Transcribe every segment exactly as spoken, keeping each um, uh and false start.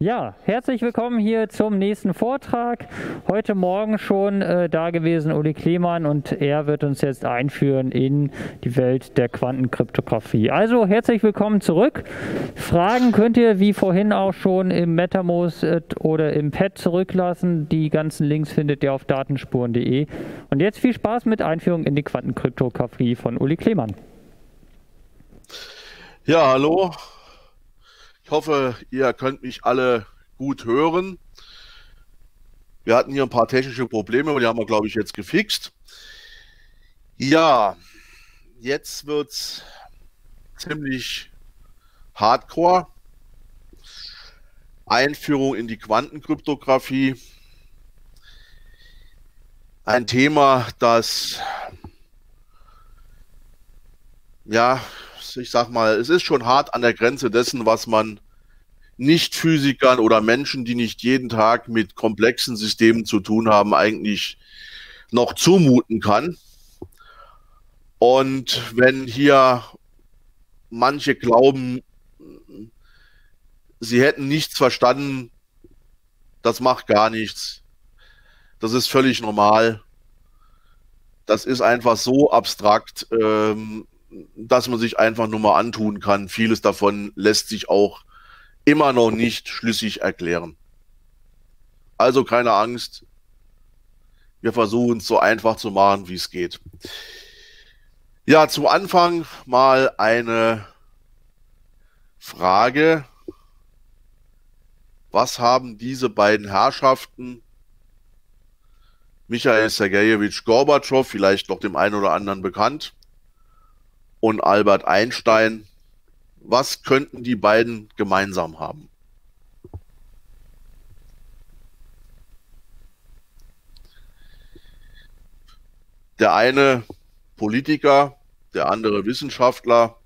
Ja, herzlich willkommen hier zum nächsten Vortrag. Heute Morgen schon äh, da gewesen Uli Kleemann, und er wird uns jetzt einführen in die Welt der Quantenkryptographie. Also herzlich willkommen zurück. Fragen könnt ihr wie vorhin auch schon im Metamos äh, oder im Pad zurücklassen. Die ganzen Links findet ihr auf datenspuren punkt de. Und jetzt viel Spaß mit Einführung in die Quantenkryptographie von Uli Kleemann. Ja, hallo. Ich hoffe, ihr könnt mich alle gut hören. Wir hatten hier ein paar technische Probleme, aber die haben wir, glaube ich, jetzt gefixt. Ja, jetzt wird es ziemlich hardcore. Einführung in die Quantenkryptographie. Ein Thema, das, ja, ich sag mal, es ist schon hart an der Grenze dessen, was man Nicht-Physikern oder Menschen, die nicht jeden Tag mit komplexen Systemen zu tun haben, eigentlich noch zumuten kann. Und wenn hier manche glauben, sie hätten nichts verstanden, das macht gar nichts. Das ist völlig normal. Das ist einfach so abstrakt, ähm, dass man sich einfach nur mal antun kann. Vieles davon lässt sich auch immer noch nicht schlüssig erklären. Also keine Angst. Wir versuchen es so einfach zu machen, wie es geht. Ja, zu Anfang mal eine Frage. Was haben diese beiden Herrschaften, Michail Sergejewitsch Gorbatschow, vielleicht noch dem einen oder anderen bekannt, und Albert Einstein, was könnten die beiden gemeinsam haben? Der eine Politiker, der andere Wissenschaftler,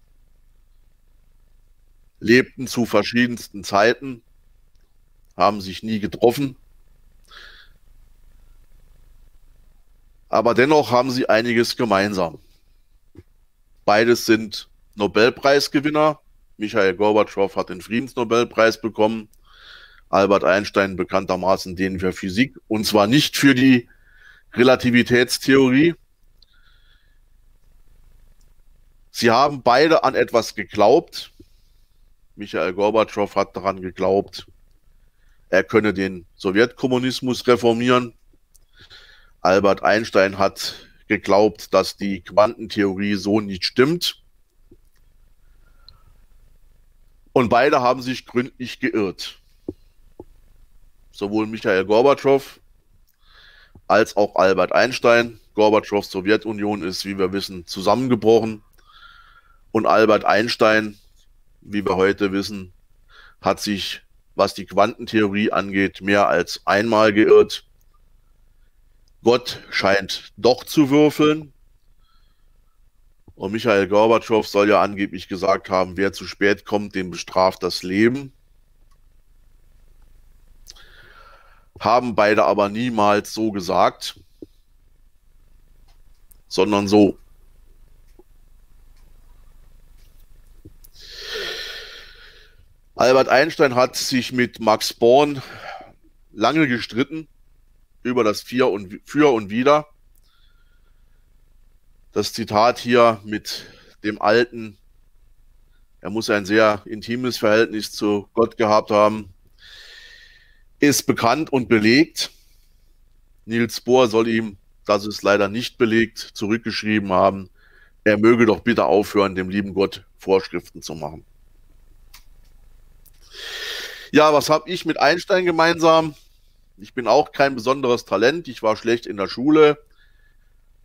lebten zu verschiedensten Zeiten, haben sich nie getroffen, aber dennoch haben sie einiges gemeinsam. Beides sind Nobelpreisgewinner. Michail Gorbatschow hat den Friedensnobelpreis bekommen. Albert Einstein bekanntermaßen den für Physik, und zwar nicht für die Relativitätstheorie. Sie haben beide an etwas geglaubt. Michail Gorbatschow hat daran geglaubt, er könne den Sowjetkommunismus reformieren. Albert Einstein hat geglaubt, dass die Quantentheorie so nicht stimmt. Und beide haben sich gründlich geirrt. Sowohl Michail Gorbatschow als auch Albert Einstein. Gorbatschows Sowjetunion ist, wie wir wissen, zusammengebrochen. Und Albert Einstein, wie wir heute wissen, hat sich, was die Quantentheorie angeht, mehr als einmal geirrt. Gott scheint doch zu würfeln. Und Michail Gorbatschow soll ja angeblich gesagt haben, wer zu spät kommt, den bestraft das Leben. Haben beide aber niemals so gesagt, sondern so. Albert Einstein hat sich mit Max Born lange gestritten über das Für und, Für und Wider. Das Zitat hier mit dem Alten, er muss ein sehr intimes Verhältnis zu Gott gehabt haben, ist bekannt und belegt. Niels Bohr soll ihm, das ist leider nicht belegt, zurückgeschrieben haben, er möge doch bitte aufhören, dem lieben Gott Vorschriften zu machen. Ja, was habe ich mit Einstein gemeinsam? Ich bin auch kein besonderes Talent, ich war schlecht in der Schule,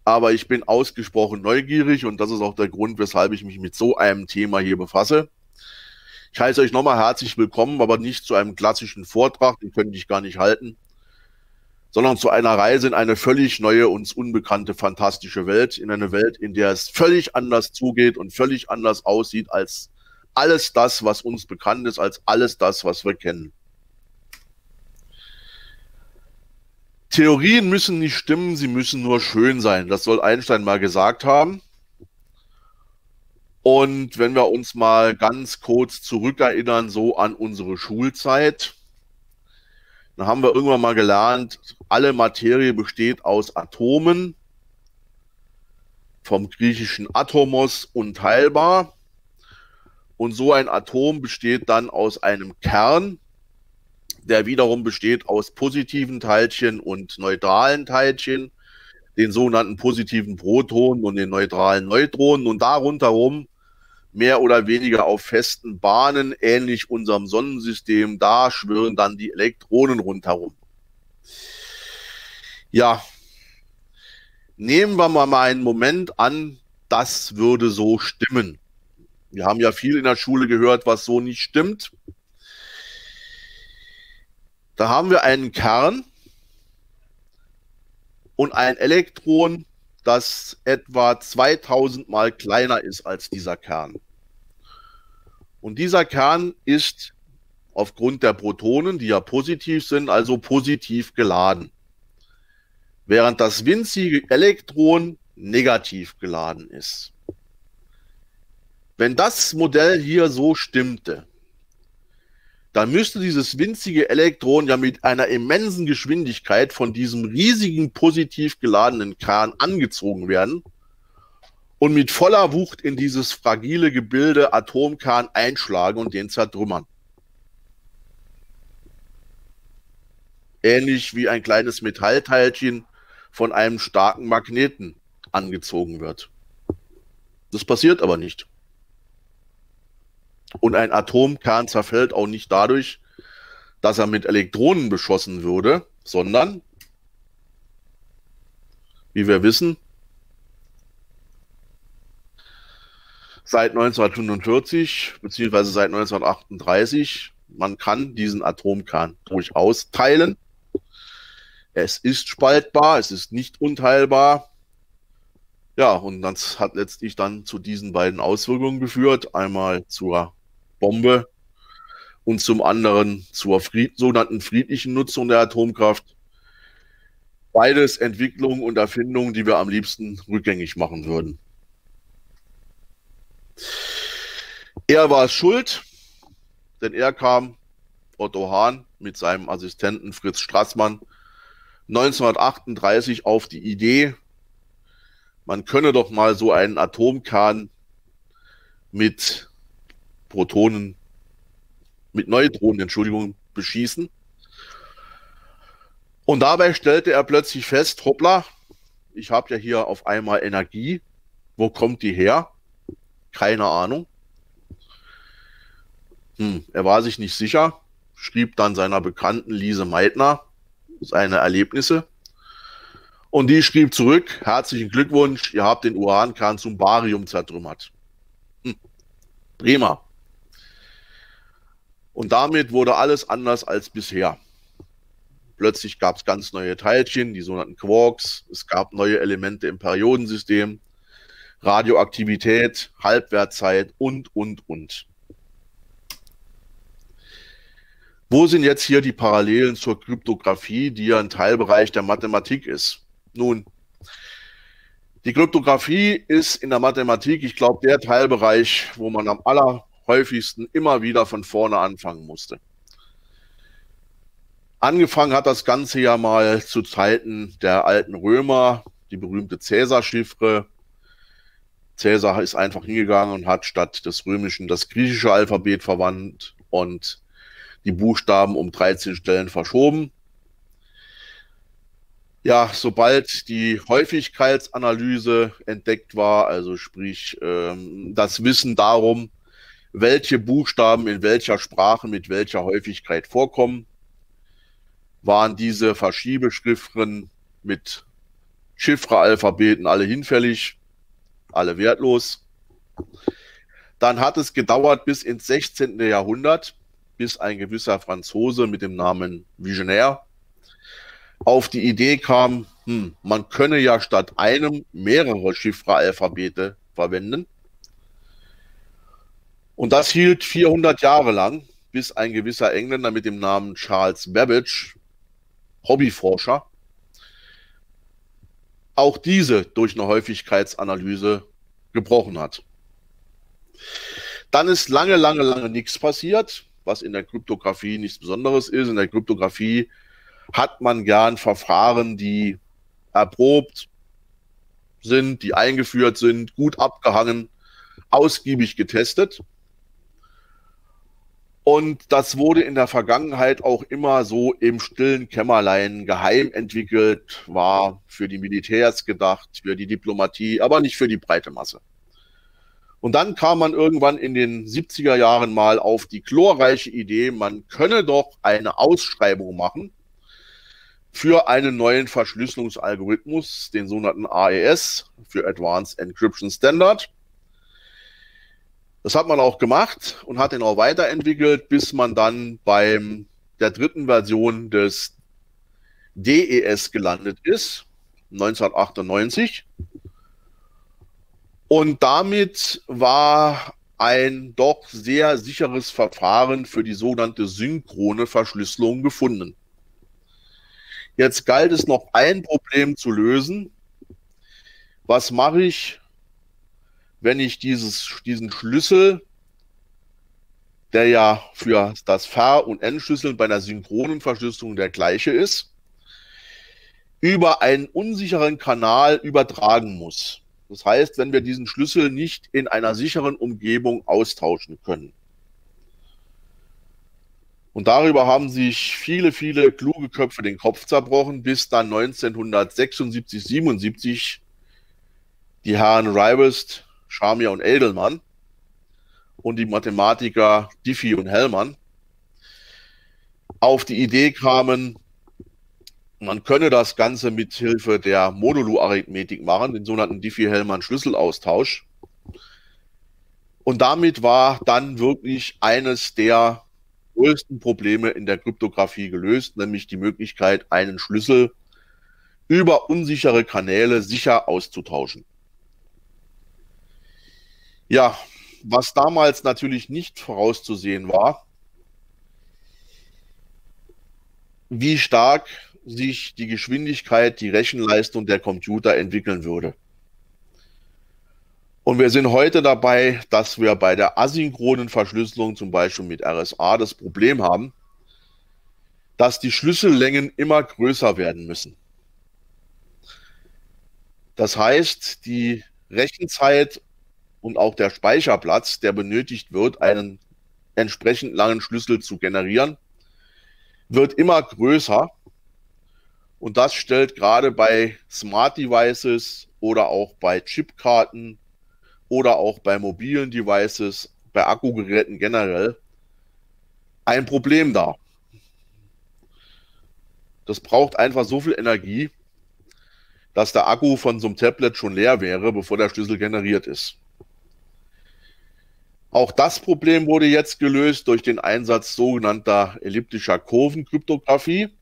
aber ich bin ausgesprochen neugierig, und das ist auch der Grund, weshalb ich mich mit so einem Thema hier befasse. Ich heiße euch nochmal herzlich willkommen, aber nicht zu einem klassischen Vortrag, den könnte ich gar nicht halten, sondern zu einer Reise in eine völlig neue, uns unbekannte, fantastische Welt, in eine Welt, in der es völlig anders zugeht und völlig anders aussieht als alles das, was uns bekannt ist, als alles das, was wir kennen. Theorien müssen nicht stimmen, sie müssen nur schön sein. Das soll Einstein mal gesagt haben. Und wenn wir uns mal ganz kurz zurückerinnern, so an unsere Schulzeit, Dann haben wir irgendwann mal gelernt, alle Materie besteht aus Atomen, vom griechischen Atomos, unteilbar. Und so ein Atom besteht dann aus einem Kern, der wiederum besteht aus positiven Teilchen und neutralen Teilchen, den sogenannten positiven Protonen und den neutralen Neutronen, und darunter rum mehr oder weniger auf festen Bahnen, ähnlich unserem Sonnensystem, da schwirren dann die Elektronen rundherum. Ja, nehmen wir mal einen Moment an, das würde so stimmen. Wir haben ja viel in der Schule gehört, was so nicht stimmt. Da haben wir einen Kern und ein Elektron, das etwa zweitausend Mal kleiner ist als dieser Kern. Und dieser Kern ist aufgrund der Protonen, die ja positiv sind, also positiv geladen. Während das winzige Elektron negativ geladen ist. Wenn das Modell hier so stimmte, dann müsste dieses winzige Elektron ja mit einer immensen Geschwindigkeit von diesem riesigen positiv geladenen Kern angezogen werden und mit voller Wucht in dieses fragile Gebilde Atomkern einschlagen und den zertrümmern. Ähnlich wie ein kleines Metallteilchen von einem starken Magneten angezogen wird. Das passiert aber nicht. Und ein Atomkern zerfällt auch nicht dadurch, dass er mit Elektronen beschossen würde, sondern, wie wir wissen, seit neunzehnhundertfünfundvierzig bzw. seit neunzehnhundertachtunddreißig, man kann diesen Atomkern durchaus teilen. Es ist spaltbar, es ist nicht unteilbar. Ja, und das hat letztlich dann zu diesen beiden Auswirkungen geführt. Einmal zur Bombe und zum anderen zur Fried- sogenannten friedlichen Nutzung der Atomkraft. Beides Entwicklungen und Erfindungen, die wir am liebsten rückgängig machen würden. Er war schuld, denn er kam, Otto Hahn, mit seinem Assistenten Fritz Strassmann, neunzehnhundertachtunddreißig auf die Idee, man könne doch mal so einen Atomkern mit Protonen, mit Neutronen, Entschuldigung, beschießen. Und dabei stellte er plötzlich fest, hoppla, ich habe ja hier auf einmal Energie. Wo kommt die her? Keine Ahnung. Hm, er war sich nicht sicher, schrieb dann seiner Bekannten Lise Meitner seine Erlebnisse. Und die schrieb zurück, herzlichen Glückwunsch, ihr habt den Urankern zum Barium zertrümmert. Hm. Prima. Und damit wurde alles anders als bisher. Plötzlich gab es ganz neue Teilchen, die sogenannten Quarks. Es gab neue Elemente im Periodensystem, Radioaktivität, Halbwertzeit und, und, und. Wo sind jetzt hier die Parallelen zur Kryptographie, die ja ein Teilbereich der Mathematik ist? Nun, die Kryptographie ist in der Mathematik, ich glaube, der Teilbereich, wo man am allerhäufigsten immer wieder von vorne anfangen musste. Angefangen hat das Ganze ja mal zu Zeiten der alten Römer, die berühmte Cäsar-Chiffre. Cäsar ist einfach hingegangen und hat statt des römischen das griechische Alphabet verwandt und die Buchstaben um dreizehn Stellen verschoben. Ja, sobald die Häufigkeitsanalyse entdeckt war, also sprich ähm, das Wissen darum, welche Buchstaben in welcher Sprache mit welcher Häufigkeit vorkommen, waren diese Verschiebeschriften mit Chiffrealphabeten alle hinfällig, alle wertlos. Dann hat es gedauert bis ins sechzehnten Jahrhundert, bis ein gewisser Franzose mit dem Namen Vigenère auf die Idee kam, hm, man könne ja statt einem mehrere Chiffrealphabete verwenden. Und das hielt vierhundert Jahre lang, bis ein gewisser Engländer mit dem Namen Charles Babbage, Hobbyforscher, auch diese durch eine Häufigkeitsanalyse gebrochen hat. Dann ist lange, lange, lange nichts passiert, was in der Kryptographie nichts Besonderes ist. In der Kryptographie hat man ja ein Verfahren, die erprobt sind, die eingeführt sind, gut abgehangen, ausgiebig getestet. Und das wurde in der Vergangenheit auch immer so im stillen Kämmerlein geheim entwickelt, war für die Militärs gedacht, für die Diplomatie, aber nicht für die breite Masse. Und dann kam man irgendwann in den siebziger Jahren mal auf die glorreiche Idee, man könne doch eine Ausschreibung machen für einen neuen Verschlüsselungsalgorithmus, den sogenannten A E S, für Advanced Encryption Standard. Das hat man auch gemacht und hat den auch weiterentwickelt, bis man dann bei der dritten Version des D E S gelandet ist, neunzehnhundertachtundneunzig. Und damit war ein doch sehr sicheres Verfahren für die sogenannte synchrone Verschlüsselung gefunden. Jetzt galt es noch ein Problem zu lösen. Was mache ich, wenn ich dieses, diesen Schlüssel, der ja für das Ver- und Entschlüsseln bei einer synchronen Verschlüsselung der gleiche ist, über einen unsicheren Kanal übertragen muss? Das heißt, wenn wir diesen Schlüssel nicht in einer sicheren Umgebung austauschen können. Und darüber haben sich viele, viele kluge Köpfe den Kopf zerbrochen, bis dann neunzehnhundertsechsundsiebzig, siebenundsiebzig die Herren Rivest, Schamir und Edelmann und die Mathematiker Diffie und Hellmann auf die Idee kamen, man könne das Ganze mit Hilfe der Modulo-Arithmetik machen, den sogenannten Diffie-Hellmann-Schlüsselaustausch. Und damit war dann wirklich eines der größten Probleme in der Kryptographie gelöst, nämlich die Möglichkeit, einen Schlüssel über unsichere Kanäle sicher auszutauschen. Ja, was damals natürlich nicht vorauszusehen war, wie stark sich die Geschwindigkeit, die Rechenleistung der Computer entwickeln würde. Und wir sind heute dabei, dass wir bei der asynchronen Verschlüsselung, zum Beispiel mit R S A, das Problem haben, dass die Schlüssellängen immer größer werden müssen. Das heißt, die Rechenzeit und auch der Speicherplatz, der benötigt wird, einen entsprechend langen Schlüssel zu generieren, wird immer größer. Und das stellt gerade bei Smart Devices oder auch bei Chipkarten oder auch bei mobilen Devices, bei Akkugeräten generell ein Problem dar. Das braucht einfach so viel Energie, dass der Akku von so einem Tablet schon leer wäre, bevor der Schlüssel generiert ist. Auch das Problem wurde jetzt gelöst durch den Einsatz sogenannter elliptischer Kurvenkryptographie.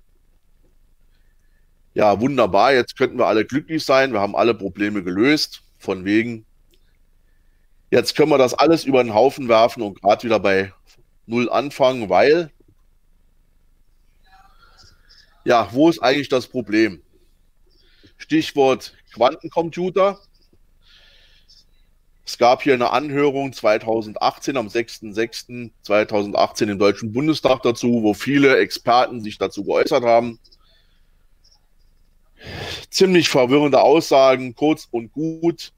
Ja, wunderbar, jetzt könnten wir alle glücklich sein, wir haben alle Probleme gelöst, von wegen. Jetzt können wir das alles über den Haufen werfen und gerade wieder bei Null anfangen, weil, ja, wo ist eigentlich das Problem? Stichwort Quantencomputer. Es gab hier eine Anhörung zweitausendachtzehn, am sechsten sechsten zweitausendachtzehn im Deutschen Bundestag dazu, wo viele Experten sich dazu geäußert haben. Ziemlich verwirrende Aussagen, kurz und gut.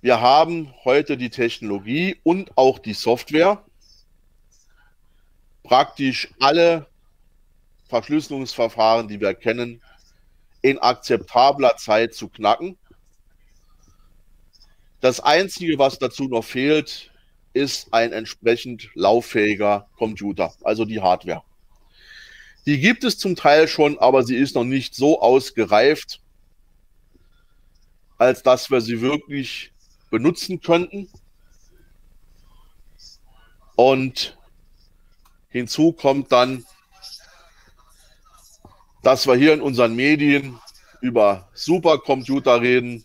Wir haben heute die Technologie und auch die Software, praktisch alle Verschlüsselungsverfahren, die wir kennen, in akzeptabler Zeit zu knacken. Das Einzige, was dazu noch fehlt, ist ein entsprechend lauffähiger Computer, also die Hardware. Die gibt es zum Teil schon, aber sie ist noch nicht so ausgereift, als dass wir sie wirklich benutzen könnten. Und hinzu kommt dann, dass wir hier in unseren Medien über Supercomputer reden.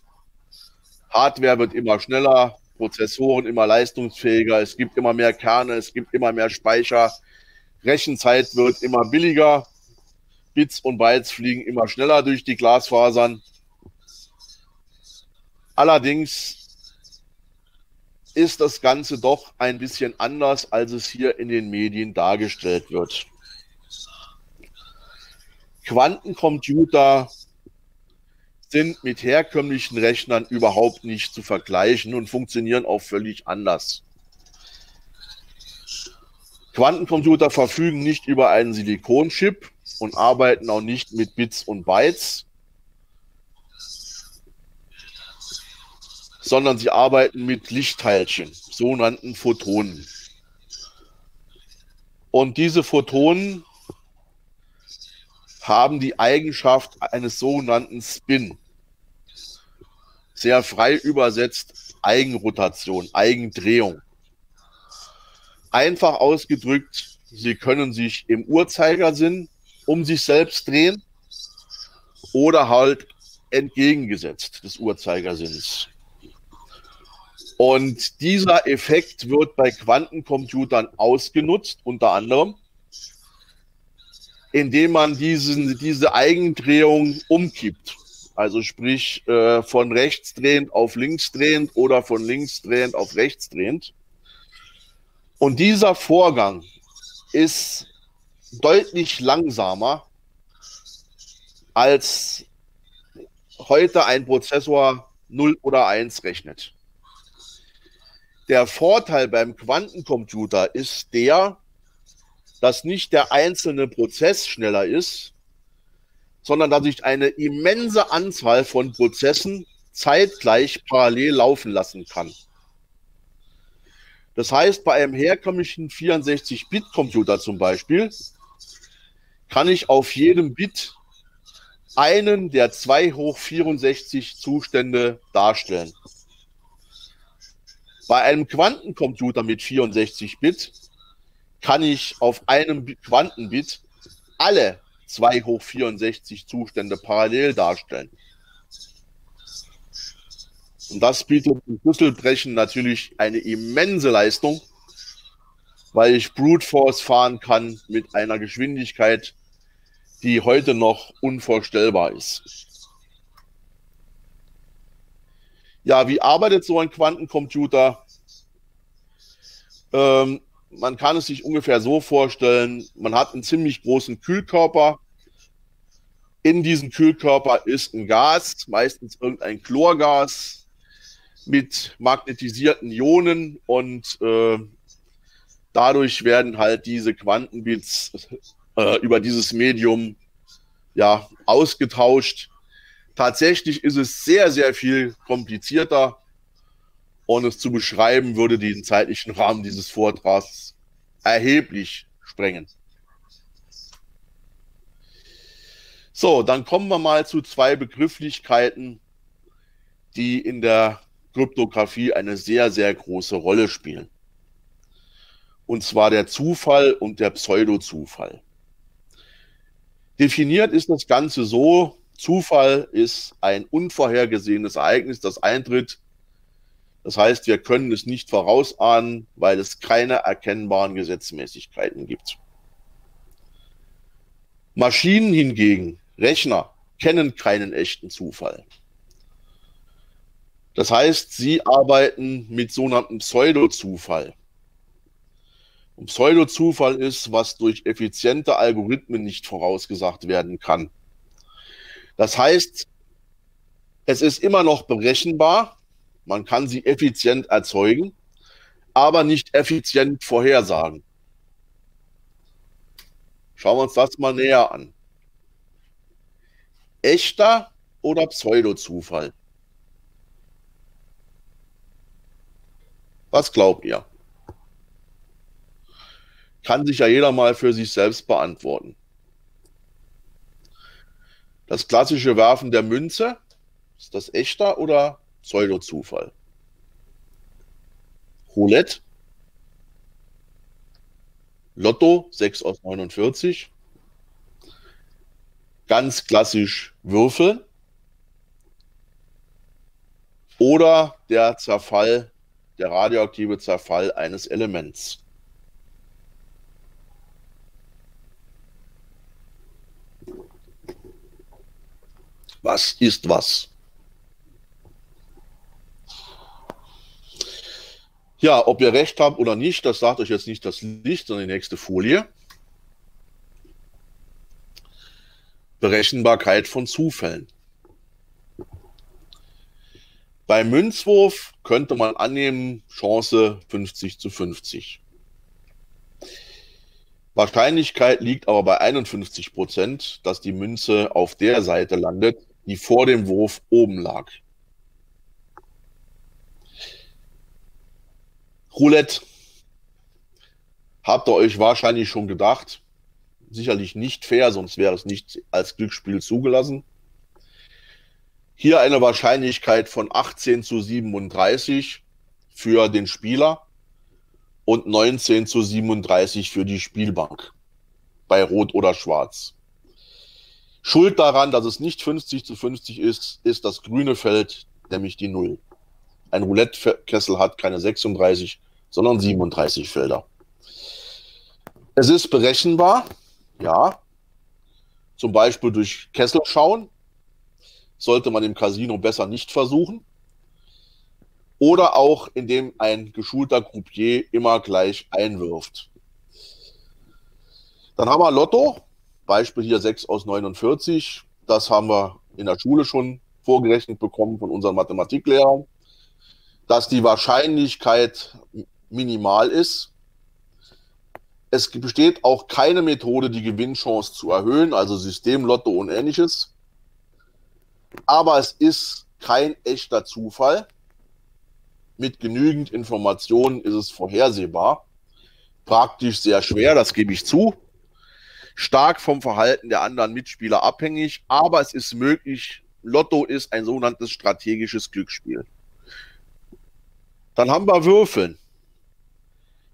Hardware wird immer schneller, Prozessoren immer leistungsfähiger, es gibt immer mehr Kerne, es gibt immer mehr Speicher, Rechenzeit wird immer billiger, Bits und Bytes fliegen immer schneller durch die Glasfasern. Allerdings ist das Ganze doch ein bisschen anders, als es hier in den Medien dargestellt wird. Quantencomputer sind mit herkömmlichen Rechnern überhaupt nicht zu vergleichen und funktionieren auch völlig anders. Quantencomputer verfügen nicht über einen Silikonchip und arbeiten auch nicht mit Bits und Bytes, sondern sie arbeiten mit Lichtteilchen, sogenannten Photonen. Und diese Photonen haben die Eigenschaft eines sogenannten Spin. Sehr frei übersetzt Eigenrotation, Eigendrehung. Einfach ausgedrückt, sie können sich im Uhrzeigersinn um sich selbst drehen oder halt entgegengesetzt des Uhrzeigersinns. Und dieser Effekt wird bei Quantencomputern ausgenutzt, unter anderem, indem man diesen, diese Eigendrehung umkippt. Also sprich äh, von rechts drehend auf links drehend oder von links drehend auf rechts drehend. Und dieser Vorgang ist deutlich langsamer, als heute ein Prozessor null oder eins rechnet. Der Vorteil beim Quantencomputer ist der, dass nicht der einzelne Prozess schneller ist, sondern dass ich eine immense Anzahl von Prozessen zeitgleich parallel laufen lassen kann. Das heißt, bei einem herkömmlichen vierundsechzig Bit Computer zum Beispiel kann ich auf jedem Bit einen der zwei hoch vierundsechzig Zustände darstellen. Bei einem Quantencomputer mit vierundsechzig Bit kann ich auf einem Quantenbit alle zwei hoch vierundsechzig Zustände parallel darstellen. Und das bietet im Schlüsselbrechen natürlich eine immense Leistung, weil ich Brute Force fahren kann mit einer Geschwindigkeit, die heute noch unvorstellbar ist. Ja, wie arbeitet so ein Quantencomputer? Ähm, man kann es sich ungefähr so vorstellen, man hat einen ziemlich großen Kühlkörper. In diesem Kühlkörper ist ein Gas, meistens irgendein Chlorgas, mit magnetisierten Ionen, und äh, dadurch werden halt diese Quantenbits äh, über dieses Medium ja ausgetauscht. Tatsächlich ist es sehr, sehr viel komplizierter, und es zu beschreiben würde den zeitlichen Rahmen dieses Vortrags erheblich sprengen. So, dann kommen wir mal zu zwei Begrifflichkeiten, die in der Kryptographie eine sehr, sehr große Rolle spielen. Und zwar der Zufall und der Pseudozufall. Definiert ist das Ganze so: Zufall ist ein unvorhergesehenes Ereignis, das eintritt. Das heißt, wir können es nicht vorausahnen, weil es keine erkennbaren Gesetzmäßigkeiten gibt. Maschinen hingegen, Rechner, kennen keinen echten Zufall. Das heißt, sie arbeiten mit sogenannten Pseudozufall. Und Pseudozufall ist, was durch effiziente Algorithmen nicht vorausgesagt werden kann. Das heißt, es ist immer noch berechenbar, man kann sie effizient erzeugen, aber nicht effizient vorhersagen. Schauen wir uns das mal näher an. Echter oder Pseudozufall? Was glaubt ihr? Kann sich ja jeder mal für sich selbst beantworten. Das klassische Werfen der Münze, ist das echter oder Pseudozufall? Roulette? Lotto, sechs aus neunundvierzig? Ganz klassisch Würfel? Oder der Zerfall, der radioaktive Zerfall eines Elements. Was ist was? Ja, ob ihr recht habt oder nicht, das sagt euch jetzt nicht das Licht, sondern die nächste Folie. Berechenbarkeit von Zufällen. Beim Münzwurf könnte man annehmen, Chance fünfzig zu fünfzig. Wahrscheinlichkeit liegt aber bei einundfünfzig Prozent, dass die Münze auf der Seite landet, die vor dem Wurf oben lag. Roulette. Habt ihr euch wahrscheinlich schon gedacht, sicherlich nicht fair, sonst wäre es nicht als Glücksspiel zugelassen. Hier eine Wahrscheinlichkeit von achtzehn zu siebenunddreißig für den Spieler und neunzehn zu siebenunddreißig für die Spielbank bei Rot oder Schwarz. Schuld daran, dass es nicht fünfzig zu fünfzig ist, ist das grüne Feld, nämlich die Null. Ein Roulette-Kessel hat keine sechsunddreißig, sondern siebenunddreißig Felder. Es ist berechenbar, ja, zum Beispiel durch Kesselschauen, sollte man im Casino besser nicht versuchen, oder auch indem ein geschulter Croupier immer gleich einwirft. Dann haben wir Lotto, Beispiel hier sechs aus neunundvierzig, das haben wir in der Schule schon vorgerechnet bekommen von unseren Mathematiklehrern, dass die Wahrscheinlichkeit minimal ist. Es besteht auch keine Methode, die Gewinnchance zu erhöhen, also Systemlotto und Ähnliches. Aber es ist kein echter Zufall. Mit genügend Informationen ist es vorhersehbar. Praktisch sehr schwer, das gebe ich zu. Stark vom Verhalten der anderen Mitspieler abhängig, aber es ist möglich. Lotto ist ein sogenanntes strategisches Glücksspiel. Dann haben wir Würfeln.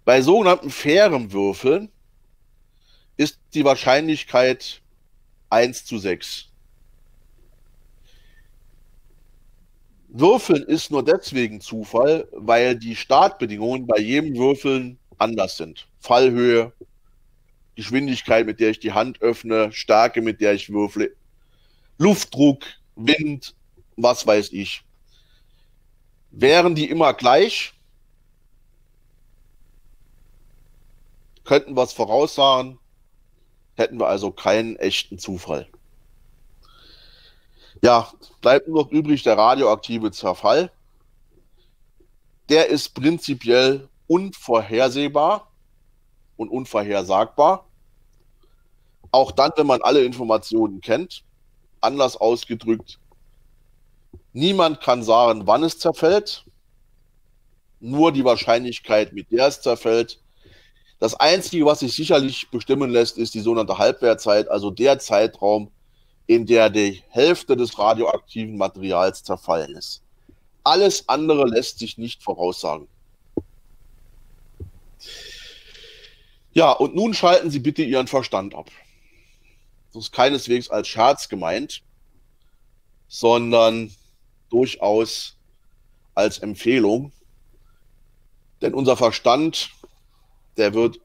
Bei sogenannten fairen Würfeln ist die Wahrscheinlichkeit eins zu sechs. Würfeln ist nur deswegen Zufall, weil die Startbedingungen bei jedem Würfeln anders sind. Fallhöhe, Geschwindigkeit, mit der ich die Hand öffne, Stärke, mit der ich würfle, Luftdruck, Wind, was weiß ich. Wären die immer gleich, könnten wir es voraussagen, hätten wir also keinen echten Zufall. Ja, bleibt nur noch übrig der radioaktive Zerfall. Der ist prinzipiell unvorhersehbar und unvorhersagbar. Auch dann, wenn man alle Informationen kennt. Anders ausgedrückt, niemand kann sagen, wann es zerfällt. Nur die Wahrscheinlichkeit, mit der es zerfällt. Das Einzige, was sich sicherlich bestimmen lässt, ist die sogenannte Halbwertzeit, also der Zeitraum, in der die Hälfte des radioaktiven Materials zerfallen ist. Alles andere lässt sich nicht voraussagen. Ja, und nun schalten Sie bitte Ihren Verstand ab. Das ist keineswegs als Scherz gemeint, sondern durchaus als Empfehlung. Denn unser Verstand, der wird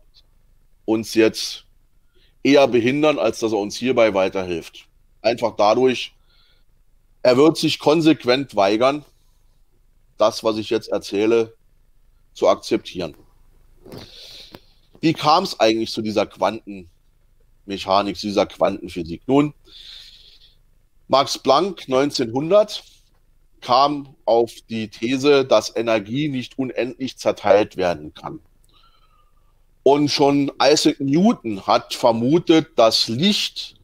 uns jetzt eher behindern, als dass er uns hierbei weiterhilft. Einfach dadurch, er wird sich konsequent weigern, das, was ich jetzt erzähle, zu akzeptieren. Wie kam es eigentlich zu dieser Quantenmechanik, zu dieser Quantenphysik? Nun, Max Planck neunzehnhundert kam auf die These, dass Energie nicht unendlich zerteilt werden kann. Und schon Isaac Newton hat vermutet, dass Licht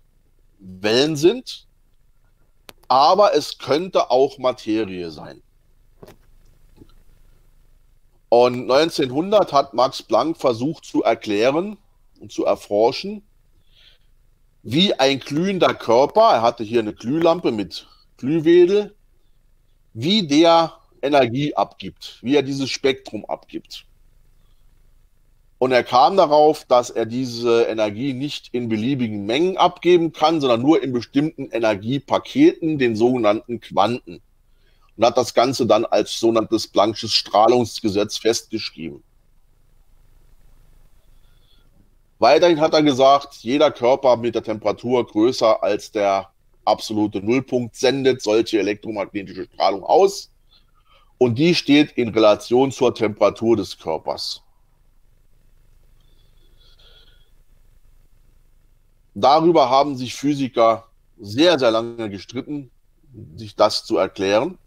Wellen sind, aber es könnte auch Materie sein. Und neunzehnhundert hat Max Planck versucht zu erklären und zu erforschen, wie ein glühender Körper, er hatte hier eine Glühlampe mit Glühwedel, wie der Energie abgibt, wie er dieses Spektrum abgibt. Und er kam darauf, dass er diese Energie nicht in beliebigen Mengen abgeben kann, sondern nur in bestimmten Energiepaketen, den sogenannten Quanten. Und hat das Ganze dann als sogenanntes Planck'sches Strahlungsgesetz festgeschrieben. Weiterhin hat er gesagt, jeder Körper mit der Temperatur größer als der absolute Nullpunkt sendet solche elektromagnetische Strahlung aus. Und die steht in Relation zur Temperatur des Körpers. Darüber haben sich Physiker sehr, sehr lange gestritten, sich das zu erklären.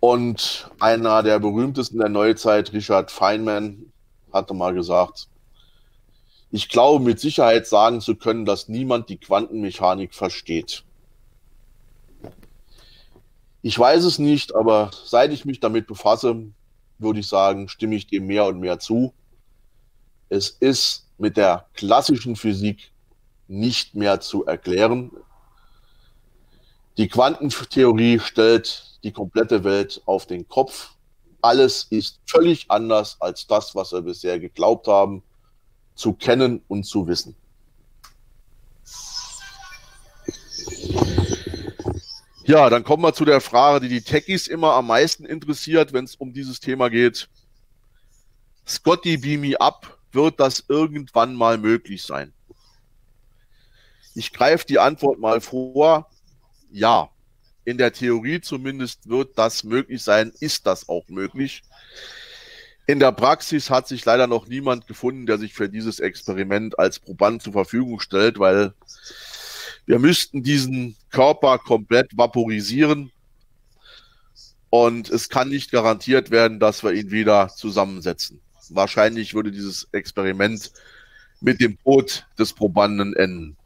Und einer der berühmtesten der Neuzeit, Richard Feynman, hatte mal gesagt, ich glaube mit Sicherheit sagen zu können, dass niemand die Quantenmechanik versteht. Ich weiß es nicht, aber seit ich mich damit befasse, würde ich sagen, stimme ich dem mehr und mehr zu. Es ist mit der klassischen Physik nicht mehr zu erklären. Die Quantentheorie stellt die komplette Welt auf den Kopf. Alles ist völlig anders als das, was wir bisher geglaubt haben, zu kennen und zu wissen. Ja, dann kommen wir zu der Frage, die die Techies immer am meisten interessiert, wenn es um dieses Thema geht. Scotty, beam me up, wird das irgendwann mal möglich sein? Ich greife die Antwort mal vor. Ja, in der Theorie zumindest wird das möglich sein, ist das auch möglich. In der Praxis hat sich leider noch niemand gefunden, der sich für dieses Experiment als Proband zur Verfügung stellt, weil wir müssten diesen Körper komplett vaporisieren und es kann nicht garantiert werden, dass wir ihn wieder zusammensetzen. Wahrscheinlich würde dieses Experiment mit dem Tod des Probanden enden.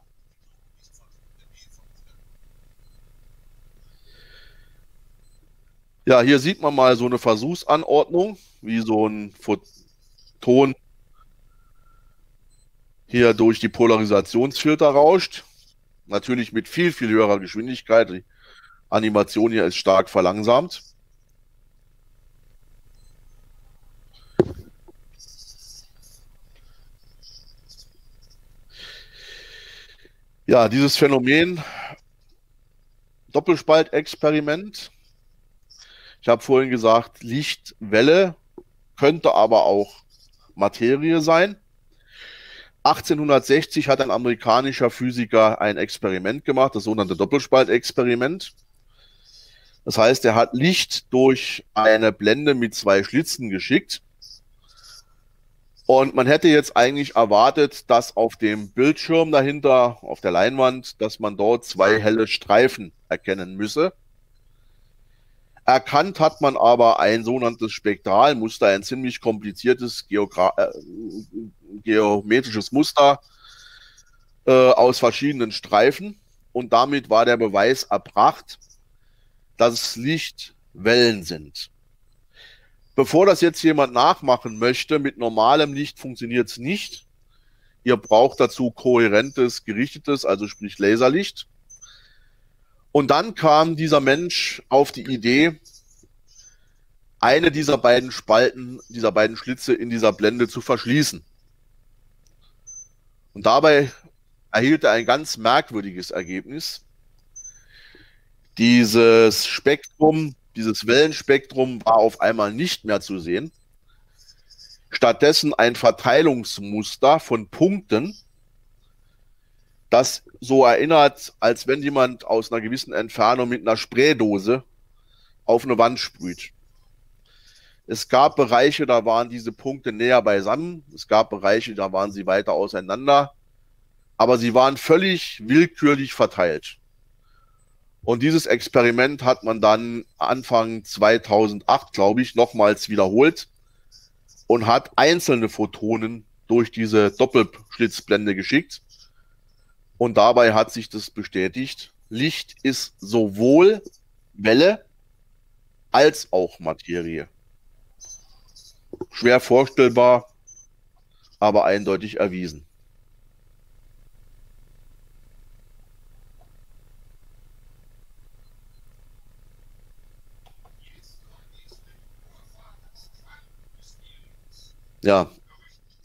Ja, hier sieht man mal so eine Versuchsanordnung, wie so ein Photon hier durch die Polarisationsfilter rauscht. Natürlich mit viel, viel höherer Geschwindigkeit. Die Animation hier ist stark verlangsamt. Ja, dieses Phänomen Doppelspaltexperiment. Ich habe vorhin gesagt, Lichtwelle könnte aber auch Materie sein. achtzehnhundertsechzig hat ein amerikanischer Physiker ein Experiment gemacht, das sogenannte Doppelspaltexperiment. Das heißt, er hat Licht durch eine Blende mit zwei Schlitzen geschickt. Und man hätte jetzt eigentlich erwartet, dass auf dem Bildschirm dahinter, auf der Leinwand, dass man dort zwei helle Streifen erkennen müsse. Erkannt hat man aber ein sogenanntes Spektralmuster, ein ziemlich kompliziertes Geogra- äh, geometrisches Muster äh, aus verschiedenen Streifen. Und damit war der Beweis erbracht, dass Licht Wellen sind. Bevor das jetzt jemand nachmachen möchte, mit normalem Licht funktioniert es nicht. Ihr braucht dazu kohärentes, gerichtetes, also sprich Laserlicht. Und dann kam dieser Mensch auf die Idee, eine dieser beiden Spalten, dieser beiden Schlitze in dieser Blende zu verschließen. Und dabei erhielt er ein ganz merkwürdiges Ergebnis. Dieses Spektrum, dieses Wellenspektrum war auf einmal nicht mehr zu sehen. Stattdessen ein Verteilungsmuster von Punkten, das so erinnert, als wenn jemand aus einer gewissen Entfernung mit einer Spraydose auf eine Wand sprüht. Es gab Bereiche, da waren diese Punkte näher beisammen. Es gab Bereiche, da waren sie weiter auseinander. Aber sie waren völlig willkürlich verteilt. Und dieses Experiment hat man dann Anfang zweitausendacht, glaube ich, nochmals wiederholt und hat einzelne Photonen durch diese Doppelschlitzblende geschickt. Und dabei hat sich das bestätigt, Licht ist sowohl Welle als auch Materie. Schwer vorstellbar, aber eindeutig erwiesen. Ja,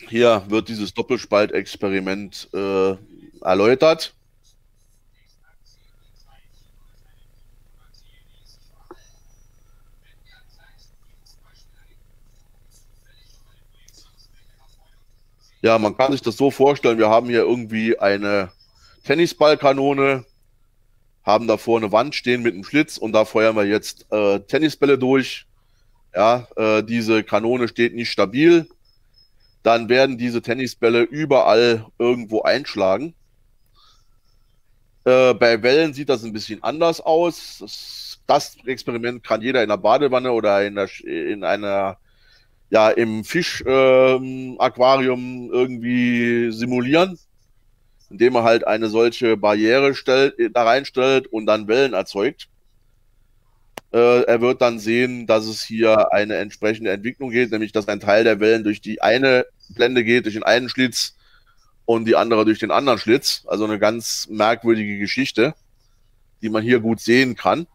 hier wird dieses Doppelspaltexperiment äh, erläutert. Ja, man kann sich das so vorstellen, wir haben hier irgendwie eine Tennisballkanone, haben davor eine Wand stehen mit einem Schlitz und da feuern wir jetzt äh, Tennisbälle durch. Ja, äh, diese Kanone steht nicht stabil. Dann werden diese Tennisbälle überall irgendwo einschlagen. Äh, bei Wellen sieht das ein bisschen anders aus. Das, das Experiment kann jeder in der Badewanne oder in, der, in einer, ja, im Fisch-Aquarium ähm, irgendwie simulieren, indem er halt eine solche Barriere stellt, da reinstellt und dann Wellen erzeugt. Äh, er wird dann sehen, dass es hier eine entsprechende Entwicklung geht, nämlich dass ein Teil der Wellen durch die eine Blende geht, durch den einen Schlitz und die andere durch den anderen Schlitz. Also eine ganz merkwürdige Geschichte, die man hier gut sehen kann.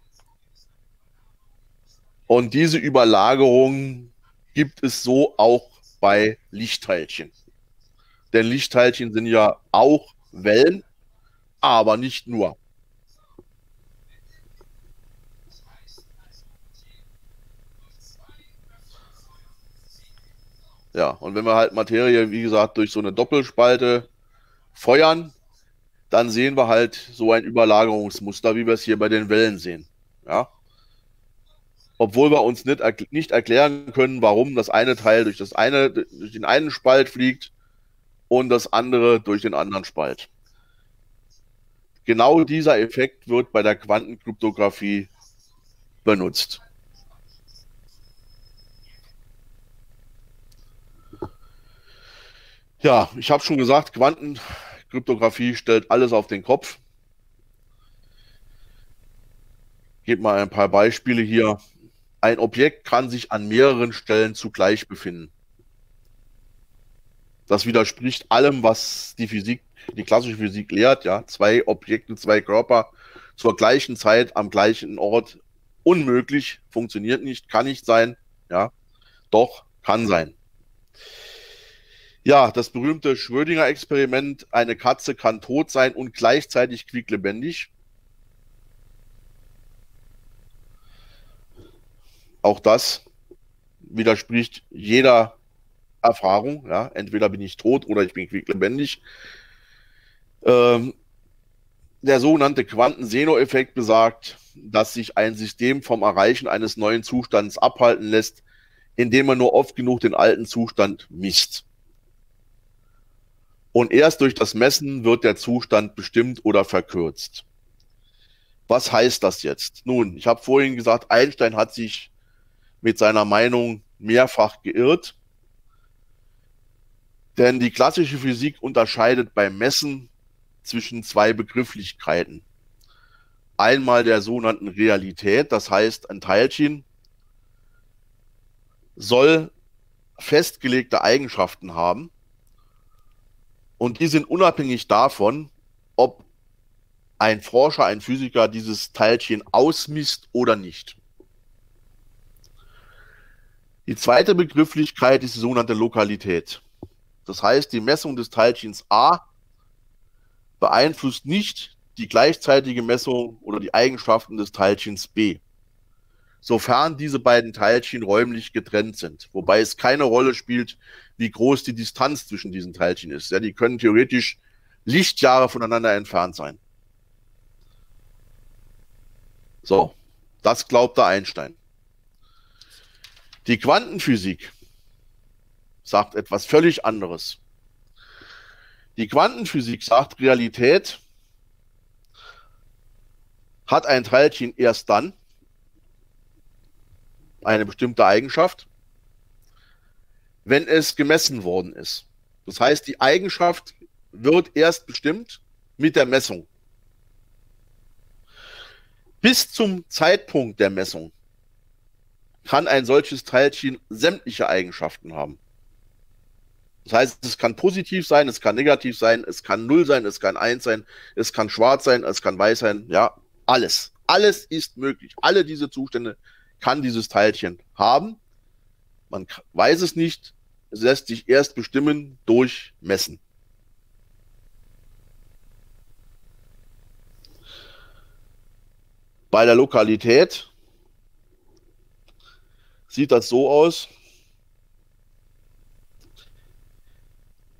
Und diese Überlagerung gibt es so auch bei Lichtteilchen. Denn Lichtteilchen sind ja auch Wellen, aber nicht nur. Ja, und wenn wir halt Materie, wie gesagt, durch so eine Doppelspalte feuern, dann sehen wir halt so ein Überlagerungsmuster, wie wir es hier bei den Wellen sehen. Ja? Obwohl wir uns nicht, erkl- nicht erklären können, warum das eine Teil durch, das eine, durch den einen Spalt fliegt und das andere durch den anderen Spalt. Genau dieser Effekt wird bei der Quantenkryptographie benutzt. Ja, ich habe schon gesagt, Quantenkryptographie stellt alles auf den Kopf. Ich gebe mal ein paar Beispiele hier. Ein Objekt kann sich an mehreren Stellen zugleich befinden. Das widerspricht allem, was die Physik, die klassische Physik lehrt. Ja, zwei Objekte, zwei Körper zur gleichen Zeit am gleichen Ort. Unmöglich, funktioniert nicht, kann nicht sein. Ja, doch, kann sein. Ja, das berühmte Schrödinger-Experiment, eine Katze kann tot sein und gleichzeitig quieklebendig. Auch das widerspricht jeder Erfahrung. Ja? Entweder bin ich tot oder ich bin quieklebendig. Ähm, der sogenannte Quanten-Seno-Effekt besagt, dass sich ein System vom Erreichen eines neuen Zustands abhalten lässt, indem man nur oft genug den alten Zustand misst. Und erst durch das Messen wird der Zustand bestimmt oder verkürzt. Was heißt das jetzt? Nun, ich habe vorhin gesagt, Einstein hat sich mit seiner Meinung mehrfach geirrt. Denn die klassische Physik unterscheidet beim Messen zwischen zwei Begrifflichkeiten. Einmal der sogenannten Realität, das heißt, ein Teilchen soll festgelegte Eigenschaften haben. Und die sind unabhängig davon, ob ein Forscher, ein Physiker dieses Teilchen ausmisst oder nicht. Die zweite Begrifflichkeit ist die sogenannte Lokalität. Das heißt, die Messung des Teilchens A beeinflusst nicht die gleichzeitige Messung oder die Eigenschaften des Teilchens B, sofern diese beiden Teilchen räumlich getrennt sind. Wobei es keine Rolle spielt, wie groß die Distanz zwischen diesen Teilchen ist. Ja, die können theoretisch Lichtjahre voneinander entfernt sein. So, das glaubte Einstein. Die Quantenphysik sagt etwas völlig anderes. Die Quantenphysik sagt, Realität hat ein Teilchen erst dann eine bestimmte Eigenschaft, wenn es gemessen worden ist. Das heißt, die Eigenschaft wird erst bestimmt mit der Messung. Bis zum Zeitpunkt der Messung kann ein solches Teilchen sämtliche Eigenschaften haben. Das heißt, es kann positiv sein, es kann negativ sein, es kann null sein, es kann eins sein, es kann schwarz sein, es kann weiß sein, ja, alles. Alles ist möglich. Alle diese Zustände kann dieses Teilchen haben. Man weiß es nicht, es lässt sich erst bestimmen durch Messen. Bei der Lokalität sieht das so aus,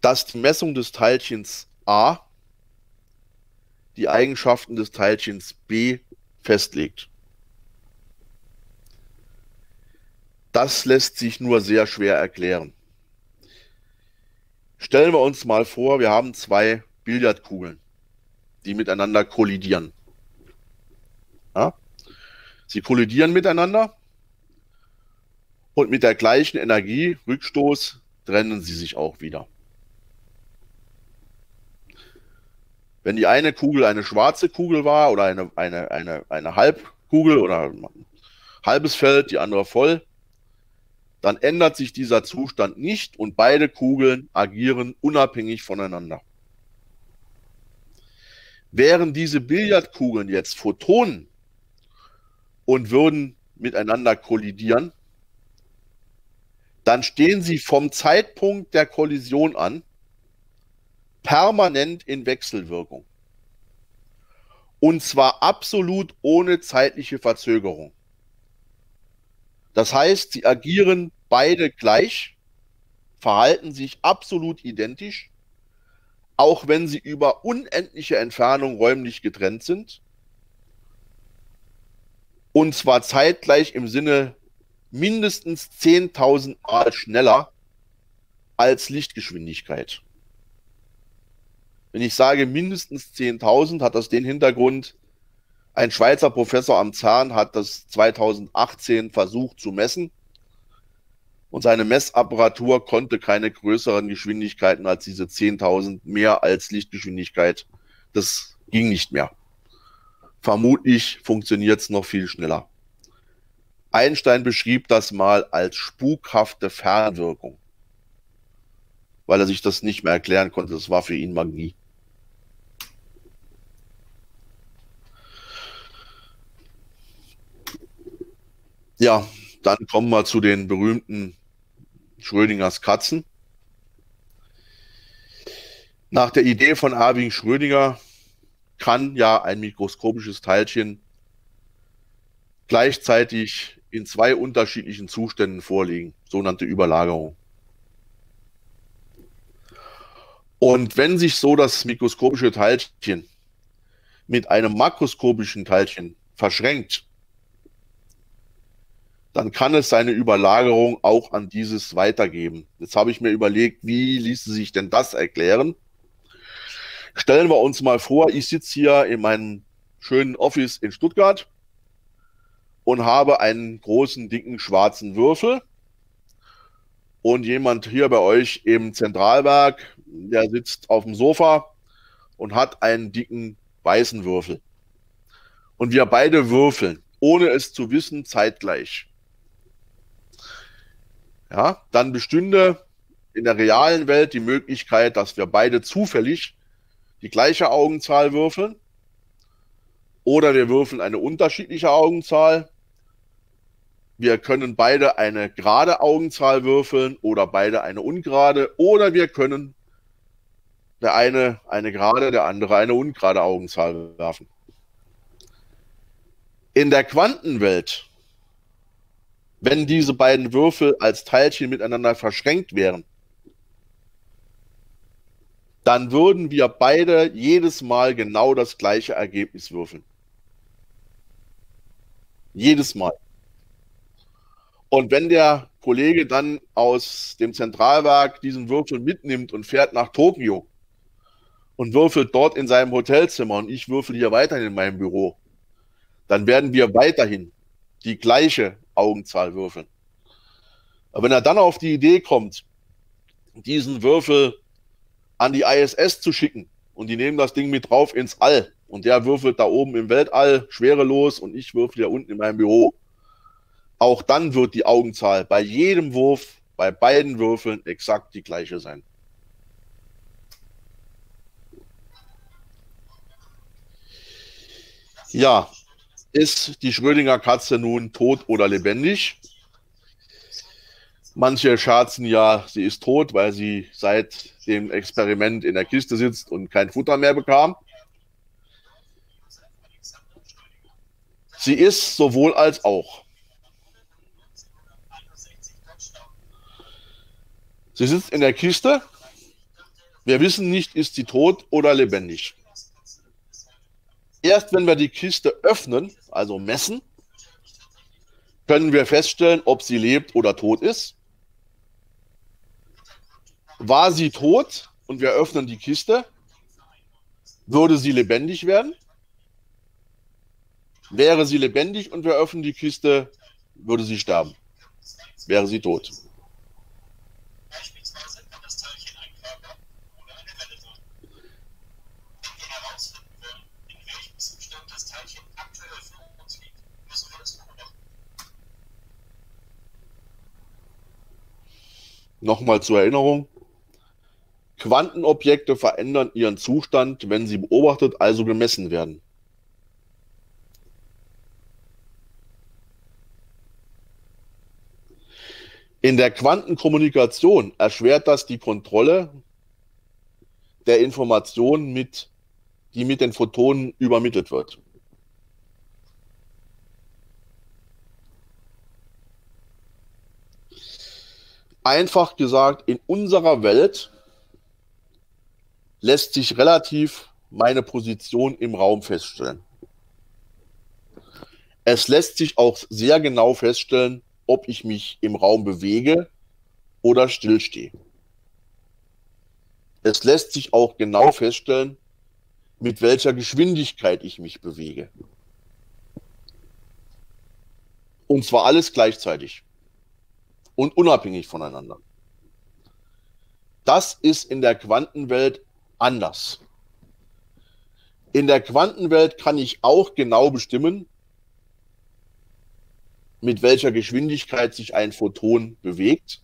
dass die Messung des Teilchens A die Eigenschaften des Teilchens B festlegt. Das lässt sich nur sehr schwer erklären. Stellen wir uns mal vor, wir haben zwei Billardkugeln. die miteinander kollidieren. Ja? Sie kollidieren miteinander und mit der gleichen Energie, Rückstoß, trennen sie sich auch wieder. Wenn die eine Kugel eine schwarze Kugel war oder eine, eine, eine, eine Halbkugel oder ein halbes Feld, die andere voll, dann ändert sich dieser Zustand nicht und beide Kugeln agieren unabhängig voneinander. Wären diese Billardkugeln jetzt Photonen und würden miteinander kollidieren, dann stehen sie vom Zeitpunkt der Kollision an permanent in Wechselwirkung. Und zwar absolut ohne zeitliche Verzögerung. Das heißt, sie agieren beide gleich, verhalten sich absolut identisch, auch wenn sie über unendliche Entfernung räumlich getrennt sind. Und zwar zeitgleich im Sinne mindestens zehntausend Mal schneller als Lichtgeschwindigkeit. Wenn ich sage mindestens zehntausend, hat das den Hintergrund, ein Schweizer Professor am Zern hat das zweitausendachtzehn versucht zu messen und seine Messapparatur konnte keine größeren Geschwindigkeiten als diese zehntausend mehr als Lichtgeschwindigkeit. Das ging nicht mehr. Vermutlich funktioniert es noch viel schneller. Einstein beschrieb das mal als spukhafte Fernwirkung, weil er sich das nicht mehr erklären konnte. Das war für ihn Magie. Ja, dann kommen wir zu den berühmten Schrödingers Katzen. Nach der Idee von Erwin Schrödinger kann ja ein mikroskopisches Teilchen gleichzeitig in zwei unterschiedlichen Zuständen vorliegen, sogenannte Überlagerung. Und wenn sich so das mikroskopische Teilchen mit einem makroskopischen Teilchen verschränkt, dann kann es seine Überlagerung auch an dieses weitergeben. Jetzt habe ich mir überlegt, wie ließe sich denn das erklären? Stellen wir uns mal vor, ich sitze hier in meinem schönen Office in Stuttgart und habe einen großen, dicken, schwarzen Würfel. Und jemand hier bei euch im Zentralwerk, der sitzt auf dem Sofa und hat einen dicken weißen Würfel. Und wir beide würfeln, ohne es zu wissen, zeitgleich. Ja, dann bestünde in der realen Welt die Möglichkeit, dass wir beide zufällig die gleiche Augenzahl würfeln. Oder wir würfeln eine unterschiedliche Augenzahl. Wir können beide eine gerade Augenzahl würfeln oder beide eine ungerade. Oder wir können der eine eine gerade, der andere eine ungerade Augenzahl werfen. In der Quantenwelt, wenn diese beiden Würfel als Teilchen miteinander verschränkt wären, dann würden wir beide jedes Mal genau das gleiche Ergebnis würfeln. Jedes Mal. Und wenn der Kollege dann aus dem Zentralwerk diesen Würfel mitnimmt und fährt nach Tokio und würfelt dort in seinem Hotelzimmer und ich würfel hier weiterhin in meinem Büro, dann werden wir weiterhin die gleiche Augenzahl würfeln. Aber wenn er dann auf die Idee kommt, diesen Würfel an die I S S zu schicken und die nehmen das Ding mit drauf ins All und der würfelt da oben im Weltall schwerelos und ich würfel hier unten in meinem Büro, auch dann wird die Augenzahl bei jedem Wurf, bei beiden Würfeln exakt die gleiche sein. Ja, ist die Schrödinger Katze nun tot oder lebendig? Manche scherzen ja, sie ist tot, weil sie seit dem Experiment in der Kiste sitzt und kein Futter mehr bekam. Sie ist sowohl als auch. Sie sitzt in der Kiste. Wir wissen nicht, ist sie tot oder lebendig. Erst wenn wir die Kiste öffnen, also messen, können wir feststellen, ob sie lebt oder tot ist. War sie tot und wir öffnen die Kiste, Würde sie lebendig werden? Wäre sie lebendig und wir öffnen die Kiste, würde sie sterben. Wäre sie tot. Beispielsweise kann das Teilchen ein Körper oder eine Welle sein. Wenn wir herausfinden wollen, in welchem Zustand das Teilchen aktuell vor uns liegt, müssen wir das beobachten. Nochmal zur Erinnerung. Quantenobjekte verändern ihren Zustand, wenn sie beobachtet, also gemessen werden. In der Quantenkommunikation erschwert das die Kontrolle der Information, mit, die mit den Photonen übermittelt wird. Einfach gesagt, in unserer Welt lässt sich relativ meine Position im Raum feststellen. Es lässt sich auch sehr genau feststellen, ob ich mich im Raum bewege oder stillstehe. Es lässt sich auch genau feststellen, mit welcher Geschwindigkeit ich mich bewege. Und zwar alles gleichzeitig und unabhängig voneinander. Das ist in der Quantenwelt anders. In der Quantenwelt kann ich auch genau bestimmen, mit welcher Geschwindigkeit sich ein Photon bewegt.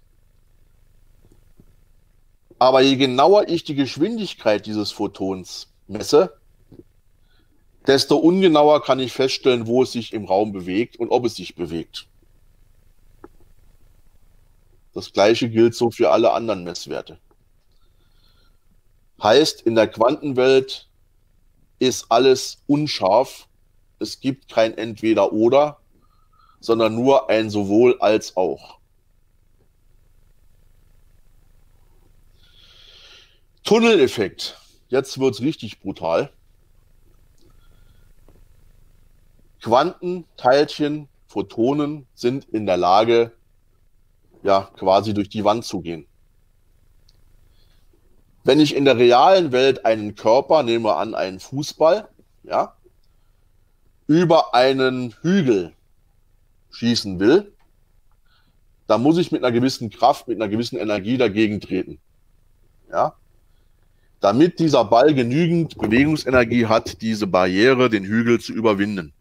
Aber je genauer ich die Geschwindigkeit dieses Photons messe, desto ungenauer kann ich feststellen, wo es sich im Raum bewegt und ob es sich bewegt. Das Gleiche gilt so für alle anderen Messwerte. Heißt, in der Quantenwelt ist alles unscharf. Es gibt kein Entweder-Oder, sondern nur ein sowohl als auch. Tunneleffekt. Jetzt wird es richtig brutal. Quanten, Teilchen, Photonen sind in der Lage, ja, quasi durch die Wand zu gehen. Wenn ich in der realen Welt einen Körper, nehmen wir an einen Fußball, ja, über einen Hügel schießen will, dann muss ich mit einer gewissen Kraft, mit einer gewissen Energie dagegen treten. Ja? Damit dieser Ball genügend Bewegungsenergie hat, diese Barriere, den Hügel zu überwinden.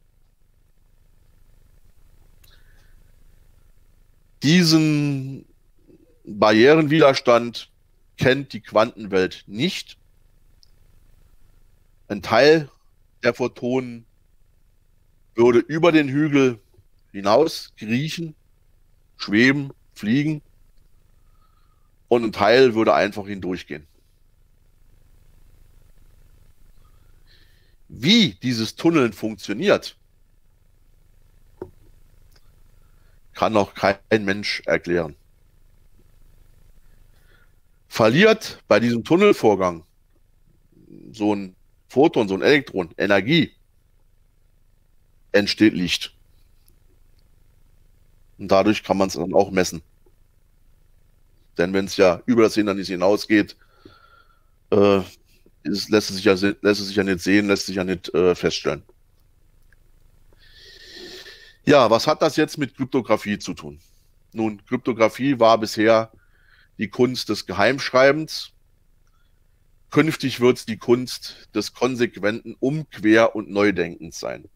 Diesen Barrierenwiderstand kennt die Quantenwelt nicht. Ein Teil der Photonen würde über den Hügel hinaus kriechen, schweben, fliegen und ein Teil würde einfach hindurchgehen. Wie dieses Tunneln funktioniert, kann noch kein Mensch erklären. Verliert bei diesem Tunnelvorgang so ein Photon, so ein Elektron Energie, entsteht Licht. Und dadurch kann man es dann auch messen. Denn wenn es ja über das Hindernis hinausgeht, äh, ist, lässt, es sich ja, lässt es sich ja nicht sehen, lässt es sich ja nicht äh, feststellen. Ja, was hat das jetzt mit Kryptographie zu tun? Nun, Kryptographie war bisher die Kunst des Geheimschreibens. Künftig wird es die Kunst des konsequenten Umquer- und Neudenkens sein.